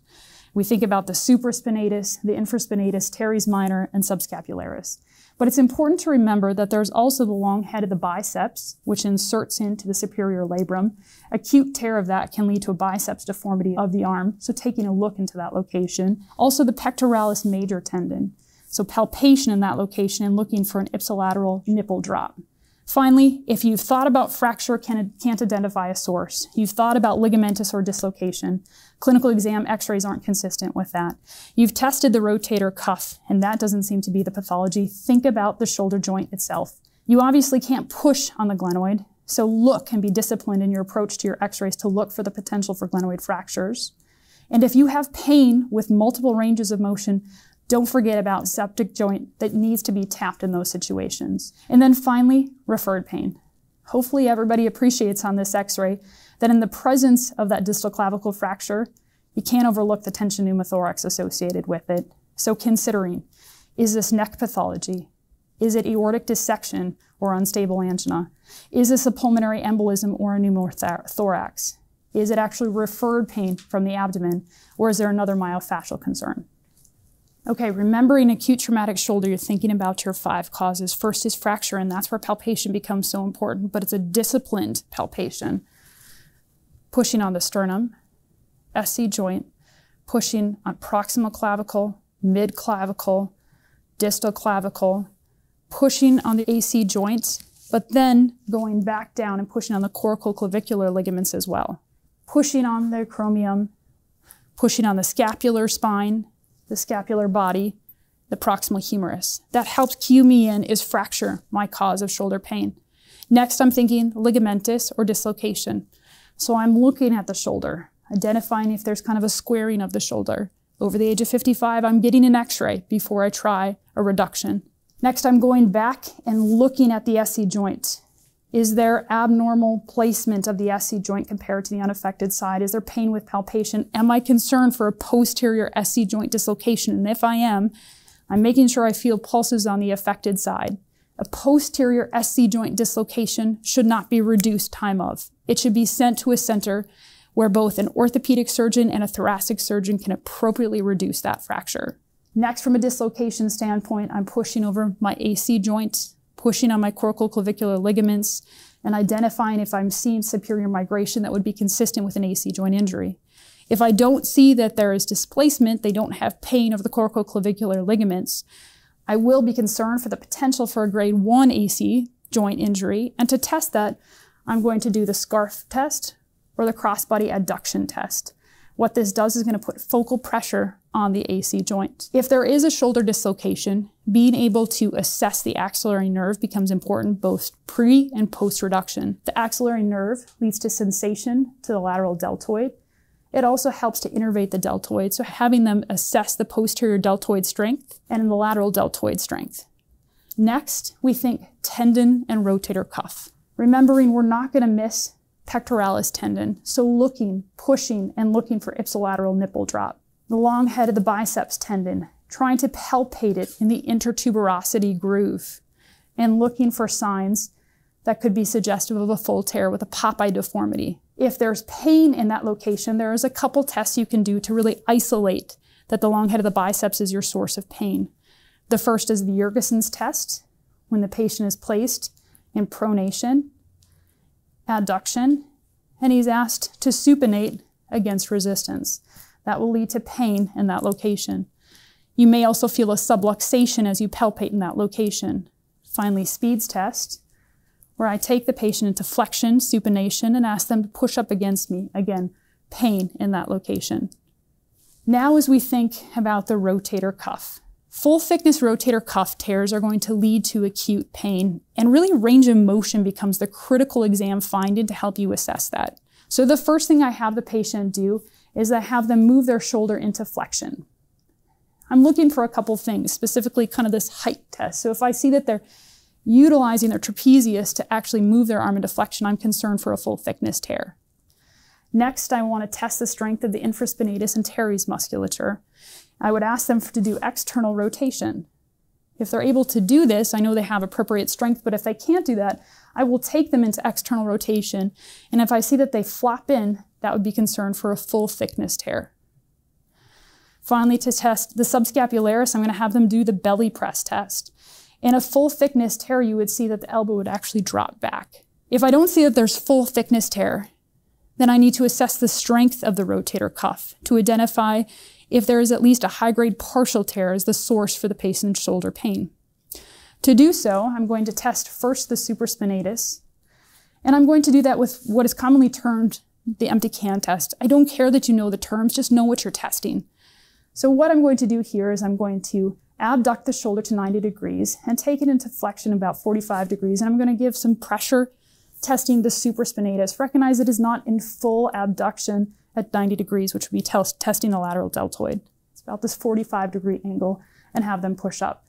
We think about the supraspinatus, the infraspinatus, teres minor, and subscapularis. But it's important to remember that there's also the long head of the biceps, which inserts into the superior labrum. Acute tear of that can lead to a biceps deformity of the arm, so taking a look into that location. Also the pectoralis major tendon. So palpation in that location and looking for an ipsilateral nipple drop. Finally, if you've thought about fracture, can't identify a source, you've thought about ligamentous or dislocation, clinical exam x-rays aren't consistent with that. You've tested the rotator cuff, and that doesn't seem to be the pathology. Think about the shoulder joint itself. You obviously can't push on the glenoid, so look and be disciplined in your approach to your x-rays to look for the potential for glenoid fractures. And if you have pain with multiple ranges of motion, don't forget about septic joint that needs to be tapped in those situations. And then finally, referred pain. Hopefully everybody appreciates on this x-ray that in the presence of that distal clavicle fracture, you can't overlook the tension pneumothorax associated with it. So considering, is this neck pathology? Is it aortic dissection or unstable angina? Is this a pulmonary embolism or a pneumothorax? Is it actually referred pain from the abdomen, or is there another myofascial concern? Okay, remembering acute traumatic shoulder, you're thinking about your 5 causes. First is fracture, and that's where palpation becomes so important, but it's a disciplined palpation. Pushing on the sternum, SC joint, pushing on proximal clavicle, mid-clavicle, distal clavicle, pushing on the AC joint, but then going back down and pushing on the corticoclavicular ligaments as well. Pushing on the acromion, pushing on the scapular spine, the scapular body, the proximal humerus. That helps cue me in, is fracture my cause of shoulder pain? Next, I'm thinking ligamentous or dislocation. So I'm looking at the shoulder, identifying if there's kind of a squaring of the shoulder. Over the age of 55, I'm getting an x-ray before I try a reduction. Next, I'm going back and looking at the SC joint. Is there abnormal placement of the SC joint compared to the unaffected side? Is there pain with palpation? Am I concerned for a posterior SC joint dislocation? And if I am, I'm making sure I feel pulses on the affected side. A posterior SC joint dislocation should not be reduced time of. It should be sent to a center where both an orthopedic surgeon and a thoracic surgeon can appropriately reduce that fracture. Next, from a dislocation standpoint, I'm pushing over my AC joint, pushing on my corticoclavicular ligaments, and identifying if I'm seeing superior migration that would be consistent with an AC joint injury. If I don't see that there is displacement, they don't have pain of the corticoclavicular ligaments, I will be concerned for the potential for a grade 1 AC joint injury, and to test that, I'm going to do the scarf test or the crossbody adduction test. What this does is going to put focal pressure on the AC joint. If there is a shoulder dislocation, being able to assess the axillary nerve becomes important both pre and post reduction. The axillary nerve leads to sensation to the lateral deltoid. It also helps to innervate the deltoid, so having them assess the posterior deltoid strength and the lateral deltoid strength. Next, we think tendon and rotator cuff. Remembering we're not going to miss pectoralis tendon, so looking, pushing, and looking for ipsilateral nipple drop. The long head of the biceps tendon, trying to palpate it in the intertuberosity groove and looking for signs that could be suggestive of a full tear with a Popeye deformity. If there's pain in that location, there is a couple tests you can do to really isolate that the long head of the biceps is your source of pain. The first is the Jurgensen's test, when the patient is placed in pronation, adduction, and he's asked to supinate against resistance. That will lead to pain in that location. You may also feel a subluxation as you palpate in that location. Finally, Speed's test, where I take the patient into flexion, supination, and ask them to push up against me. Again, pain in that location. Now as we think about the rotator cuff. Full thickness rotator cuff tears are going to lead to acute pain, and really range of motion becomes the critical exam finding to help you assess that. So the first thing I have the patient do is I have them move their shoulder into flexion. I'm looking for a couple things, specifically kind of this height test. So if I see that they're utilizing their trapezius to actually move their arm into flexion, I'm concerned for a full thickness tear. Next, I want to test the strength of the infraspinatus and teres musculature. I would ask them to do external rotation. If they're able to do this, I know they have appropriate strength, but if they can't do that, I will take them into external rotation. And if I see that they flop in, that would be concern for a full thickness tear. Finally, to test the subscapularis, I'm going to have them do the belly press test. In a full thickness tear, you would see that the elbow would actually drop back. If I don't see that there's full thickness tear, then I need to assess the strength of the rotator cuff to identify if there is at least a high-grade partial tear as the source for the patient's shoulder pain. To do so, I'm going to test first the supraspinatus, and I'm going to do that with what is commonly termed the empty can test. I don't care that you know the terms, just know what you're testing. So what I'm going to do here is I'm going to abduct the shoulder to 90 degrees and take it into flexion about 45 degrees, and I'm going to give some pressure testing the supraspinatus. Recognize it is not in full abduction at 90 degrees, which would be testing the lateral deltoid. It's about this 45-degree angle, and have them push up.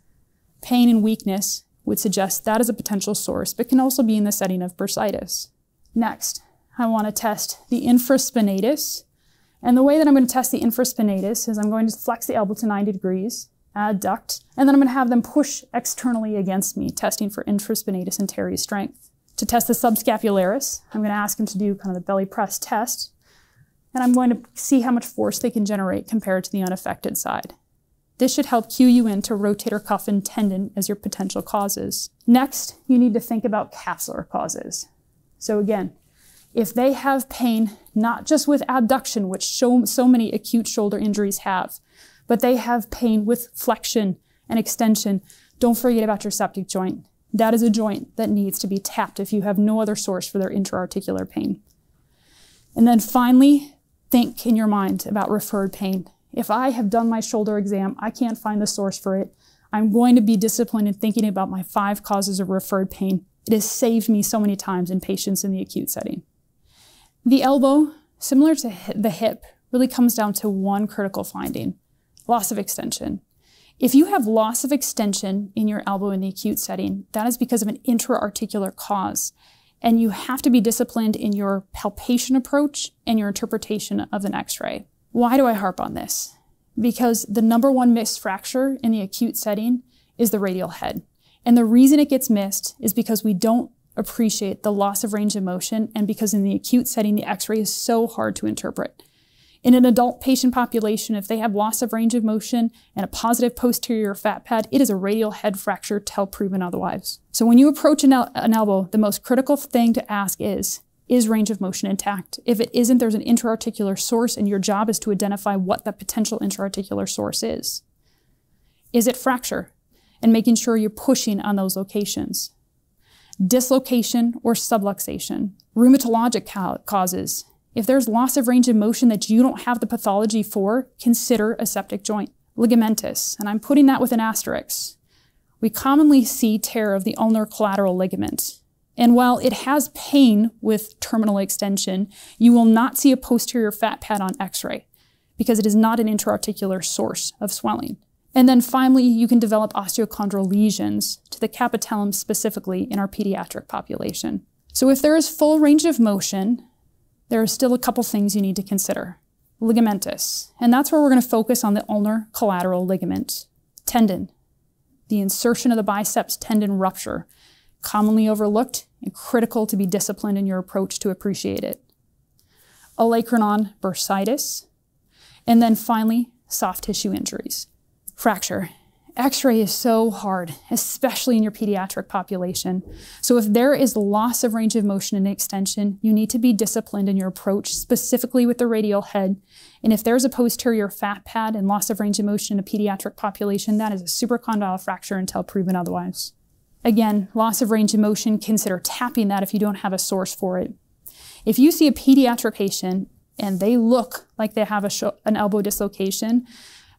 Pain and weakness would suggest that is a potential source, but can also be in the setting of bursitis. Next, I want to test the infraspinatus. And the way that I'm going to test the infraspinatus is I'm going to flex the elbow to 90 degrees, adduct, and then I'm going to have them push externally against me, testing for infraspinatus and teres strength. To test the subscapularis, I'm going to ask them to do kind of the belly press test, and I'm going to see how much force they can generate compared to the unaffected side. This should help cue you into rotator cuff and tendon as your potential causes. Next, you need to think about capsular causes. So again, if they have pain, not just with abduction, which so many acute shoulder injuries have, but they have pain with flexion and extension, don't forget about your septic joint. That is a joint that needs to be tapped if you have no other source for their intra-articular pain. And then finally, think in your mind about referred pain. If I have done my shoulder exam, I can't find the source for it. I'm going to be disciplined in thinking about my 5 causes of referred pain. It has saved me so many times in patients in the acute setting. The elbow, similar to the hip, really comes down to one critical finding: loss of extension. If you have loss of extension in your elbow in the acute setting, that is because of an intra-articular cause, and you have to be disciplined in your palpation approach and your interpretation of an x-ray. Why do I harp on this? Because the number one missed fracture in the acute setting is the radial head. And the reason it gets missed is because we don't appreciate the loss of range of motion, and because in the acute setting, the x-ray is so hard to interpret. In an adult patient population, if they have loss of range of motion and a positive posterior fat pad, it is a radial head fracture till proven otherwise. So when you approach an elbow, the most critical thing to ask is range of motion intact? If it isn't, there's an intra-articular source, and your job is to identify what that potential intra-articular source is. Is it fracture? And making sure you're pushing on those locations. Dislocation or subluxation. Rheumatologic causes. If there's loss of range of motion that you don't have the pathology for, consider a septic joint. Ligamentous, and I'm putting that with an asterisk. We commonly see tear of the ulnar collateral ligament. And while it has pain with terminal extension, you will not see a posterior fat pad on x-ray because it is not an intra-articular source of swelling. And then finally, you can develop osteochondral lesions to the capitellum specifically in our pediatric population. So if there is full range of motion, there are still a couple things you need to consider. Ligamentous, and that's where we're going to focus on the ulnar collateral ligament. Tendon, the insertion of the biceps tendon rupture, commonly overlooked and critical to be disciplined in your approach to appreciate it. Olecranon bursitis, and then finally, soft tissue injuries. Fracture. X-ray is so hard, especially in your pediatric population. So if there is loss of range of motion and extension, you need to be disciplined in your approach, specifically with the radial head. And if there's a posterior fat pad and loss of range of motion in a pediatric population, that is a supracondyle fracture until proven otherwise. Again, loss of range of motion, consider tapping that if you don't have a source for it. If you see a pediatric patient and they look like they have an elbow dislocation,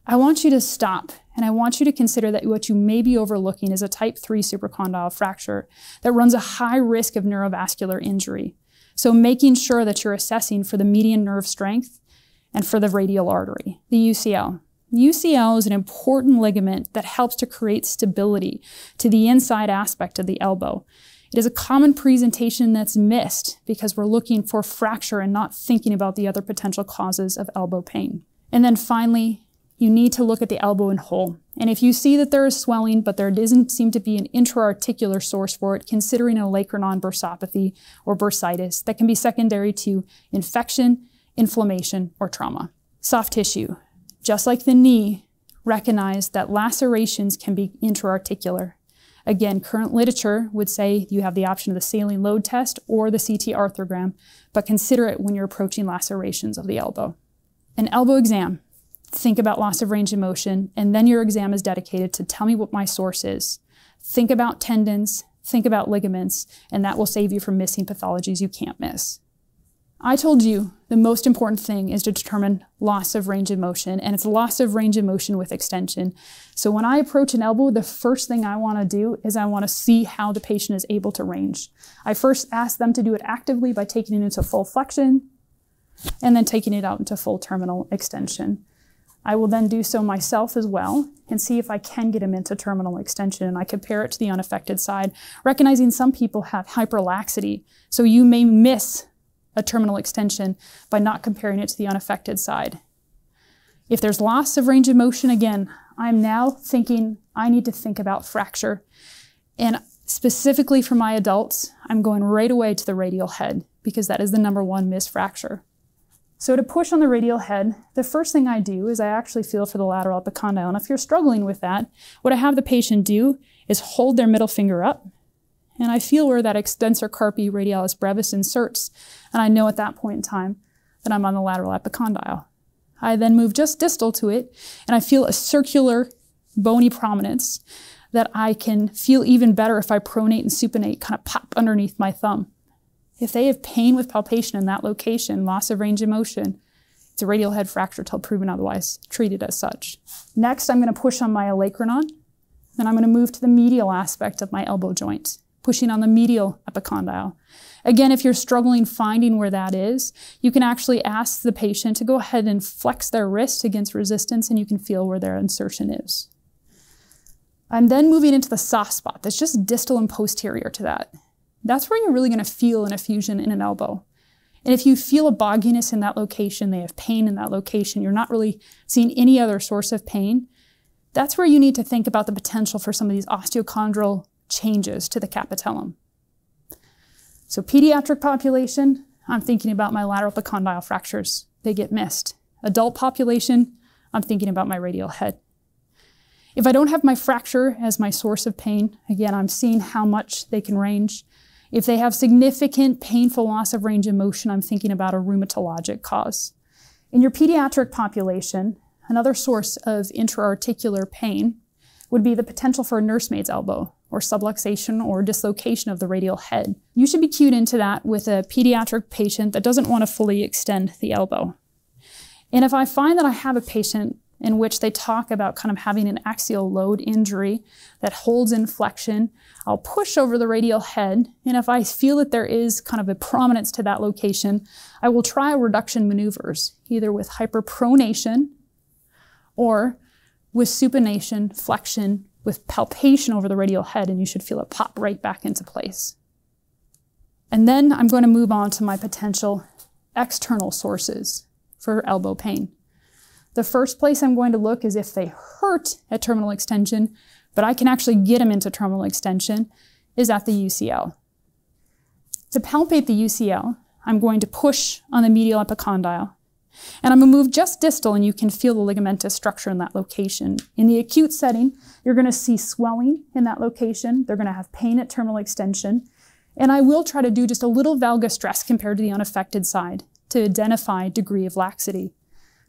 I want you to stop, and I want you to consider that what you may be overlooking is a type 3 supracondyle fracture that runs a high risk of neurovascular injury. So making sure that you're assessing for the median nerve strength and for the radial artery, the UCL. UCL is an important ligament that helps to create stability to the inside aspect of the elbow. It is a common presentation that's missed because we're looking for fracture and not thinking about the other potential causes of elbow pain. And then finally, you need to look at the elbow in whole. And if you see that there is swelling, but there doesn't seem to be an intra-articular source for it, considering an olecranon bursopathy or bursitis that can be secondary to infection, inflammation, or trauma. Soft tissue. Just like the knee, recognize that lacerations can be intra-articular. Again, current literature would say you have the option of the saline load test or the CT arthrogram, but consider it when you're approaching lacerations of the elbow. An elbow exam. Think about loss of range of motion, and then your exam is dedicated to tell me what my source is. Think about tendons, think about ligaments, and that will save you from missing pathologies you can't miss. I told you the most important thing is to determine loss of range of motion, and it's loss of range of motion with extension. So when I approach an elbow, the first thing I want to do is I want to see how the patient is able to range. I first ask them to do it actively by taking it into full flexion and then taking it out into full terminal extension. I will then do so myself as well and see if I can get them into terminal extension, and I compare it to the unaffected side, recognizing some people have hyperlaxity. So you may miss a terminal extension by not comparing it to the unaffected side. If there's loss of range of motion, again, I'm now thinking I need to think about fracture. And specifically for my adults, I'm going right away to the radial head because that is the number one missed fracture. So to push on the radial head, the first thing I do is I actually feel for the lateral epicondyle. And if you're struggling with that, what I have the patient do is hold their middle finger up, and I feel where that extensor carpi radialis brevis inserts. And I know at that point in time that I'm on the lateral epicondyle. I then move just distal to it, and I feel a circular bony prominence that I can feel even better if I pronate and supinate, kind of pop underneath my thumb. If they have pain with palpation in that location, loss of range of motion, it's a radial head fracture till proven otherwise, treated as such. Next, I'm going to push on my olecranon, and I'm going to move to the medial aspect of my elbow joint. pushing on the medial epicondyle. Again, if you're struggling finding where that is, you can actually ask the patient to go ahead and flex their wrist against resistance, and you can feel where their insertion is. I'm then moving into the soft spot that's just distal and posterior to that. That's where you're really going to feel an effusion in an elbow. And if you feel a bogginess in that location, they have pain in that location, you're not really seeing any other source of pain, that's where you need to think about the potential for some of these osteochondral changes to the capitellum. So pediatric population, I'm thinking about my lateral epicondyle fractures. They get missed. Adult population, I'm thinking about my radial head. If I don't have my fracture as my source of pain, again, I'm seeing how much they can range. If they have significant painful loss of range of motion, I'm thinking about a rheumatologic cause. In your pediatric population, another source of intra-articular pain would be the potential for a nursemaid's elbow, or subluxation or dislocation of the radial head. You should be cued into that with a pediatric patient that doesn't want to fully extend the elbow. And if I find that I have a patient in which they talk about kind of having an axial load injury that holds inflection, I'll push over the radial head, and if I feel that there is kind of a prominence to that location, I will try reduction maneuvers, either with hyperpronation or with supination, flexion, with palpation over the radial head, and you should feel it pop right back into place. And then I'm going to move on to my potential external sources for elbow pain. The first place I'm going to look is if they hurt at terminal extension, but I can actually get them into terminal extension, is at the UCL. To palpate the UCL, I'm going to push on the medial epicondyle, and I'm going to move just distal, and you can feel the ligamentous structure in that location. In the acute setting, you're going to see swelling in that location. They're going to have pain at terminal extension. And I will try to do just a little valgus stress compared to the unaffected side to identify degree of laxity.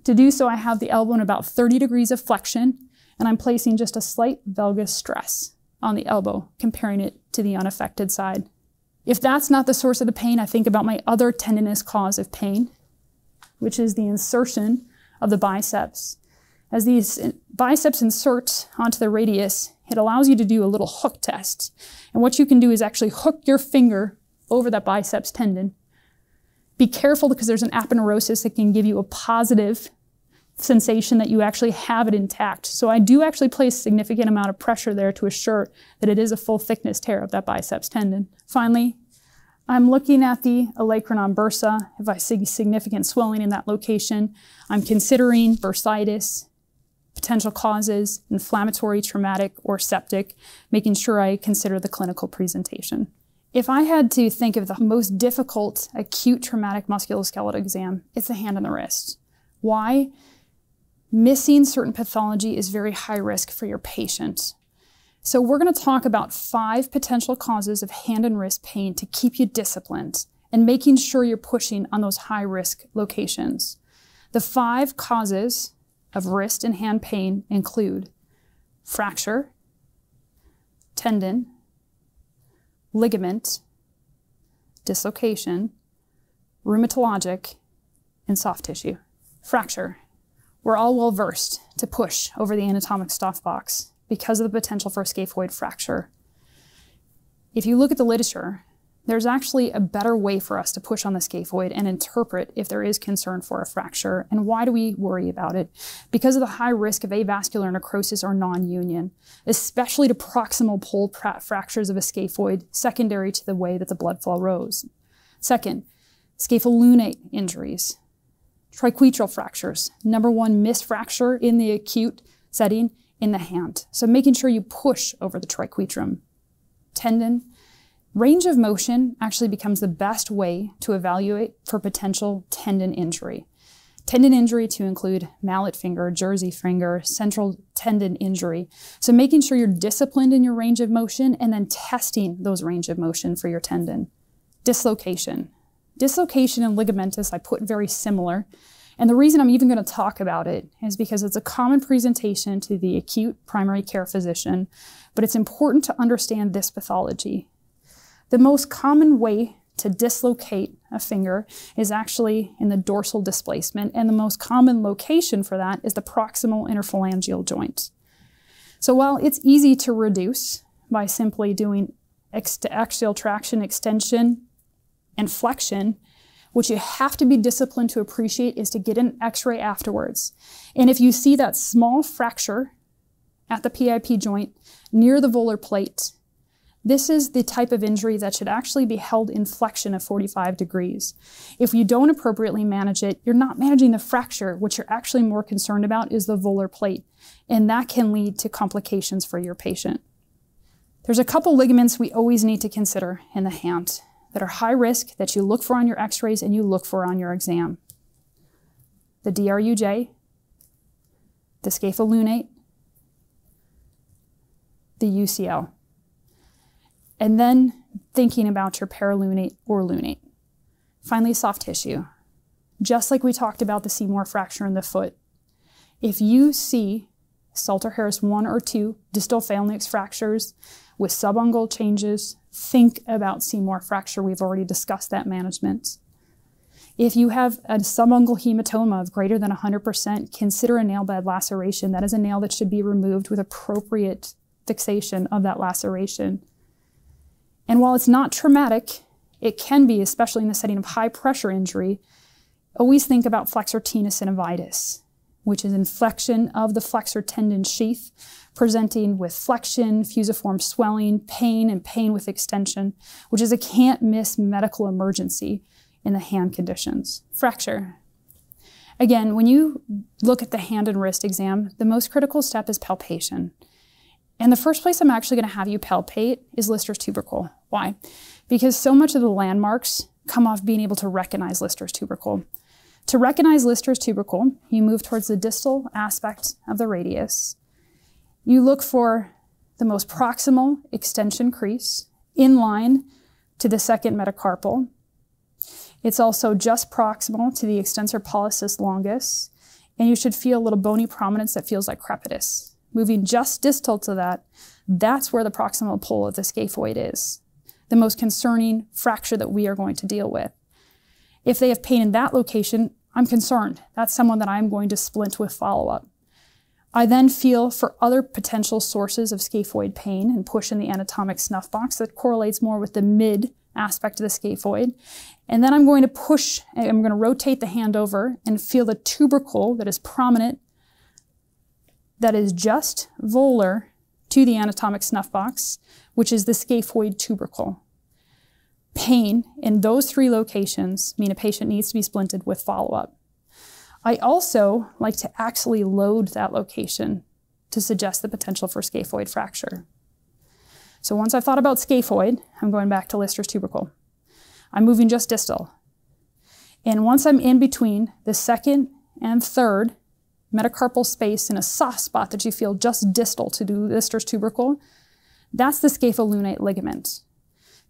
To do so, I have the elbow in about 30 degrees of flexion, and I'm placing just a slight valgus stress on the elbow, comparing it to the unaffected side. If that's not the source of the pain, I think about my other tendinous cause of pain, which is the insertion of the biceps. As these biceps insert onto the radius, it allows you to do a little hook test. And what you can do is actually hook your finger over that biceps tendon. Be careful, because there's an aponeurosis that can give you a positive sensation that you actually have it intact. So I do actually place a significant amount of pressure there to assure that it is a full thickness tear of that biceps tendon. Finally, I'm looking at the olecranon bursa. If I see significant swelling in that location, I'm considering bursitis, potential causes, inflammatory, traumatic, or septic, making sure I consider the clinical presentation. If I had to think of the most difficult acute traumatic musculoskeletal exam, it's the hand and the wrist. Why? Missing certain pathology is very high risk for your patient. So we're going to talk about 5 potential causes of hand and wrist pain to keep you disciplined and making sure you're pushing on those high-risk locations. The 5 causes of wrist and hand pain include fracture, tendon, ligament, dislocation, rheumatologic, and soft tissue. Fracture. We're all well-versed to push over the anatomic soft box because of the potential for a scaphoid fracture. If you look at the literature, there's actually a better way for us to push on the scaphoid and interpret if there is concern for a fracture. And why do we worry about it? Because of the high risk of avascular necrosis or non-union, especially to proximal pole fractures of a scaphoid, secondary to the way that the blood flow rose. Second, scapholunate injuries, triquetral fractures, #1 misfracture in the acute setting, in the hand. So making sure you push over the triquetrum. Tendon. Range of motion actually becomes the best way to evaluate for potential tendon injury. Tendon injury to include mallet finger, jersey finger, central tendon injury. So making sure you're disciplined in your range of motion and then testing those range of motion for your tendon. Dislocation. Dislocation and ligamentous I put very similar. And the reason I'm even going to talk about it is because it's a common presentation to the acute primary care physician, but it's important to understand this pathology. The most common way to dislocate a finger is actually in the dorsal displacement, and the most common location for that is the proximal interphalangeal joint. So while it's easy to reduce by simply doing axial traction extension, and flexion. What you have to be disciplined to appreciate is to get an x-ray afterwards. And if you see that small fracture at the PIP joint near the volar plate, this is the type of injury that should actually be held in flexion of 45 degrees. If you don't appropriately manage it, you're not managing the fracture. What you're actually more concerned about is the volar plate, and that can lead to complications for your patient. There's a couple ligaments we always need to consider in the hand that are high risk that you look for on your x-rays and you look for on your exam. The DRUJ, the scapha lunate, the UCL. And then thinking about your paralunate or lunate. Finally, soft tissue. Just like we talked about the Seymour fracture in the foot, if you see Salter-Harris 1 or 2 distal phalanx fractures with subungual changes, think about Seymour fracture. We've already discussed that management. If you have a subungual hematoma of greater than 100%, consider a nail bed laceration. That is a nail that should be removed with appropriate fixation of that laceration. And while it's not traumatic, it can be, especially in the setting of high pressure injury, always think about flexor tenos synovitis, which is inflection of the flexor tendon sheath, presenting with flexion, fusiform swelling, pain, and pain with extension, which is a can't miss medical emergency in the hand conditions. Fracture. Again, when you look at the hand and wrist exam, the most critical step is palpation. And the first place I'm actually going to have you palpate is Lister's tubercle. Why? Because so much of the landmarks come off being able to recognize Lister's tubercle. To recognize Lister's tubercle, you move towards the distal aspect of the radius. You look for the most proximal extension crease in line to the second metacarpal. It's also just proximal to the extensor pollicis longus, and you should feel a little bony prominence that feels like crepitus. Moving just distal to that, that's where the proximal pull of the scaphoid is, the most concerning fracture that we are going to deal with. If they have pain in that location, I'm concerned. That's someone that I'm going to splint with follow-up. I then feel for other potential sources of scaphoid pain and push in the anatomic snuff box that correlates more with the mid aspect of the scaphoid. And then I'm going to push, I'm going to rotate the hand over and feel the tubercle that is prominent, that is just volar to the anatomic snuff box, which is the scaphoid tubercle. Pain in those three locations mean a patient needs to be splinted with follow-up. I also like to axially load that location to suggest the potential for scaphoid fracture. So once I've thought about scaphoid, I'm going back to Lister's tubercle. I'm moving just distal. And once I'm in between the second and third metacarpal space in a soft spot that you feel just distal to the Lister's tubercle, that's the scapholunate ligament.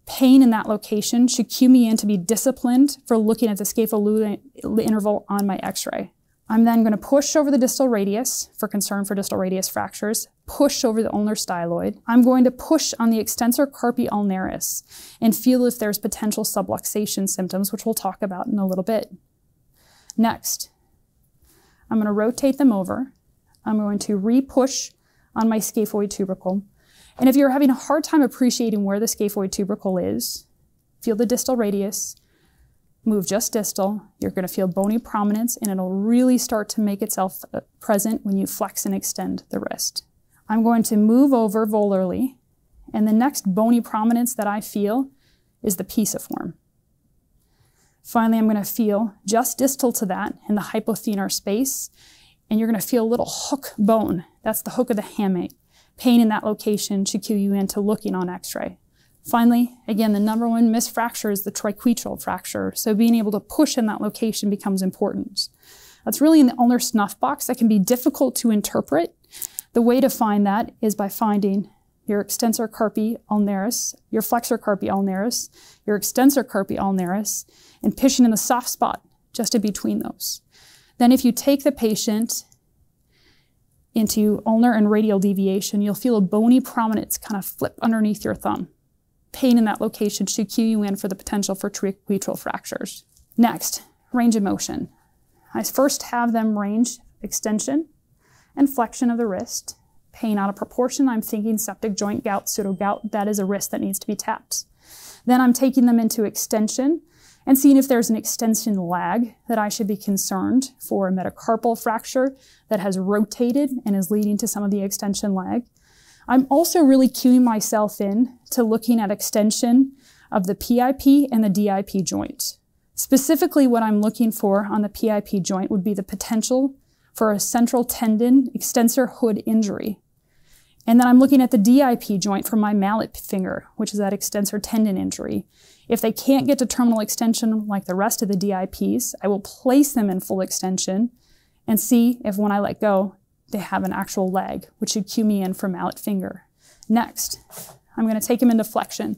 Pain in that location should cue me in to be disciplined for looking at the scapholunate interval on my x-ray. I'm then going to push over the distal radius for concern for distal radius fractures, push over the ulnar styloid. I'm going to push on the extensor carpi ulnaris and feel if there's potential subluxation symptoms, which we'll talk about in a little bit. Next, I'm going to rotate them over. I'm going to re-push on my scaphoid tubercle. And if you're having a hard time appreciating where the scaphoid tubercle is, feel the distal radius, move just distal. You're going to feel bony prominence, and it'll really start to make itself present when you flex and extend the wrist. I'm going to move over volarly, and the next bony prominence that I feel is the pisiform. Finally, I'm going to feel just distal to that in the hypothenar space, and you're going to feel a little hook bone. That's the hook of the hamate. Pain in that location should cue you into looking on x-ray. Finally, again, the number one missed fracture is the triquetral fracture, so being able to push in that location becomes important. That's really in the ulnar snuff box. That can be difficult to interpret. The way to find that is by finding your extensor carpi ulnaris, your flexor carpi ulnaris, your extensor carpi ulnaris, and pushing in the soft spot just in between those. Then if you take the patient into ulnar and radial deviation, you'll feel a bony prominence kind of flip underneath your thumb. Pain in that location should cue you in for the potential for triquetral fractures. Next, range of motion. I first have them range extension and flexion of the wrist, pain out of proportion, I'm thinking septic joint gout, pseudo-gout. That is a risk that needs to be tapped. Then I'm taking them into extension and seeing if there's an extension lag that I should be concerned for a metacarpal fracture that has rotated and is leading to some of the extension lag. I'm also really cueing myself in to looking at extension of the PIP and the DIP joint. Specifically, what I'm looking for on the PIP joint would be the potential for a central tendon extensor hood injury. And then I'm looking at the DIP joint for my mallet finger, which is that extensor tendon injury. If they can't get to terminal extension like the rest of the DIPs, I will place them in full extension and see if when I let go, they have an actual lag, which should cue me in for mallet finger. Next, I'm gonna take them into flexion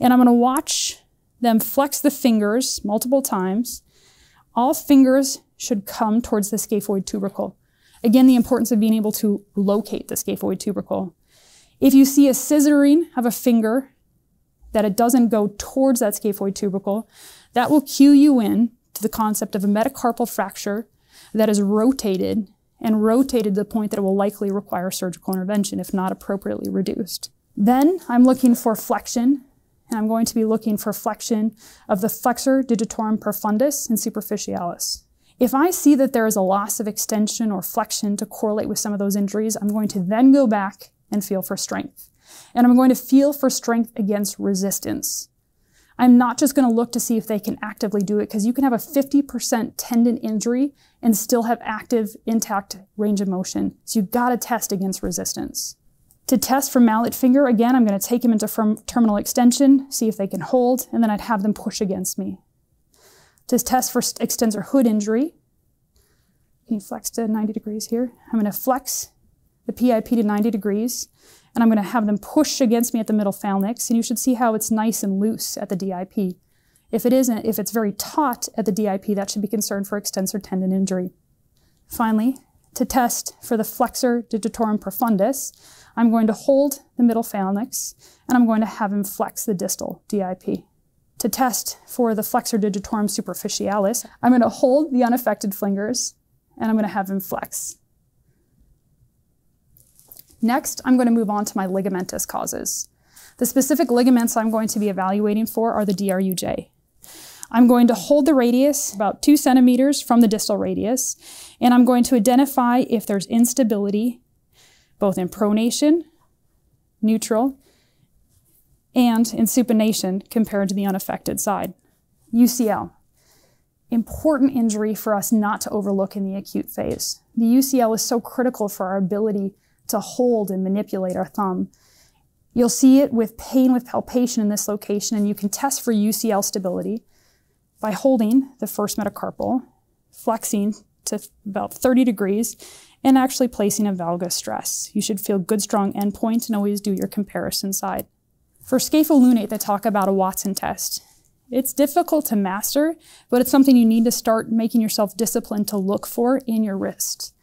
and I'm gonna watch them flex the fingers multiple times. All fingers should come towards the scaphoid tubercle. Again, the importance of being able to locate the scaphoid tubercle. If you see a scissoring of a finger that it doesn't go towards that scaphoid tubercle, that will cue you in to the concept of a metacarpal fracture that is rotated to the point that it will likely require surgical intervention if not appropriately reduced. Then I'm looking for flexion, and I'm going to be looking for flexion of the flexor digitorum profundus and superficialis. If I see that there is a loss of extension or flexion to correlate with some of those injuries, I'm going to then go back and feel for strength. And I'm going to feel for strength against resistance. I'm not just going to look to see if they can actively do it, because you can have a 50% tendon injury and still have active, intact range of motion. So you've got to test against resistance. To test for mallet finger, again, I'm going to take them into terminal extension, see if they can hold, and then I'd have them push against me. To test for extensor hood injury, can you flex to 90 degrees here? I'm gonna flex the PIP to 90 degrees, and I'm gonna have them push against me at the middle phalanx, and you should see how it's nice and loose at the DIP. If it isn't, if it's very taut at the DIP, that should be concerned for extensor tendon injury. Finally, to test for the flexor digitorum profundus, I'm going to hold the middle phalanx, and I'm going to have him flex the distal DIP. To test for the flexor digitorum superficialis, I'm going to hold the unaffected fingers and I'm going to have them flex. Next, I'm going to move on to my ligamentous causes. The specific ligaments I'm going to be evaluating for are the DRUJ. I'm going to hold the radius about 2 centimeters from the distal radius, and I'm going to identify if there's instability, both in pronation, neutral, and in supination compared to the unaffected side. UCL, important injury for us not to overlook in the acute phase. The UCL is so critical for our ability to hold and manipulate our thumb. You'll see it with pain with palpation in this location, and you can test for UCL stability by holding the first metacarpal, flexing to about 30 degrees, and actually placing a valgus stress. You should feel good, strong endpoint, and always do your comparison side. For scapholunate, they talk about a Watson test. It's difficult to master, but it's something you need to start making yourself disciplined to look for in your wrist.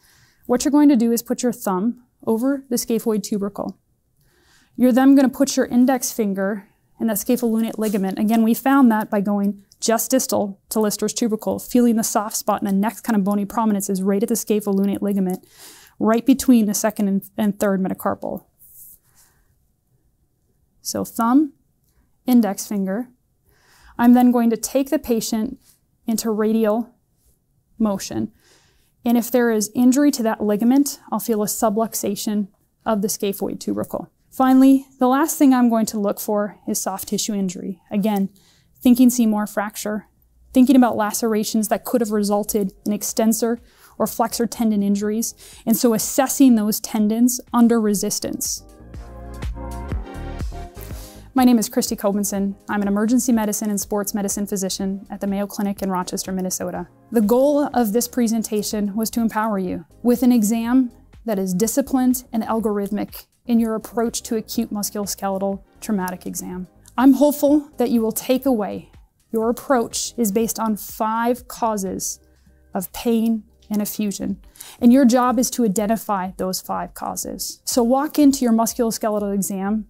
What you're going to do is put your thumb over the scaphoid tubercle. You're then going to put your index finger in that scapholunate ligament. Again, we found that by going just distal to Lister's tubercle, feeling the soft spot and the next kind of bony prominence is right at the scapholunate ligament, right between the second and third metacarpal. So thumb, index finger. I'm then going to take the patient into radial motion. And if there is injury to that ligament, I'll feel a subluxation of the scaphoid tubercle. Finally, the last thing I'm going to look for is soft tissue injury. Again, thinking Seymour fracture, thinking about lacerations that could have resulted in extensor or flexor tendon injuries, and so assessing those tendons under resistance. My name is Kristina Colbenson. I'm an emergency medicine and sports medicine physician at the Mayo Clinic in Rochester, Minnesota. The goal of this presentation was to empower you with an exam that is disciplined and algorithmic in your approach to acute musculoskeletal traumatic exam. I'm hopeful that you will take away your approach is based on 5 causes of pain and effusion, and your job is to identify those 5 causes. So walk into your musculoskeletal exam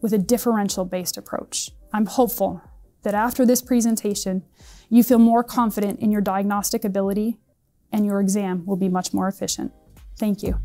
with a differential-based approach. I'm hopeful that after this presentation, you feel more confident in your diagnostic ability and your exam will be much more efficient. Thank you.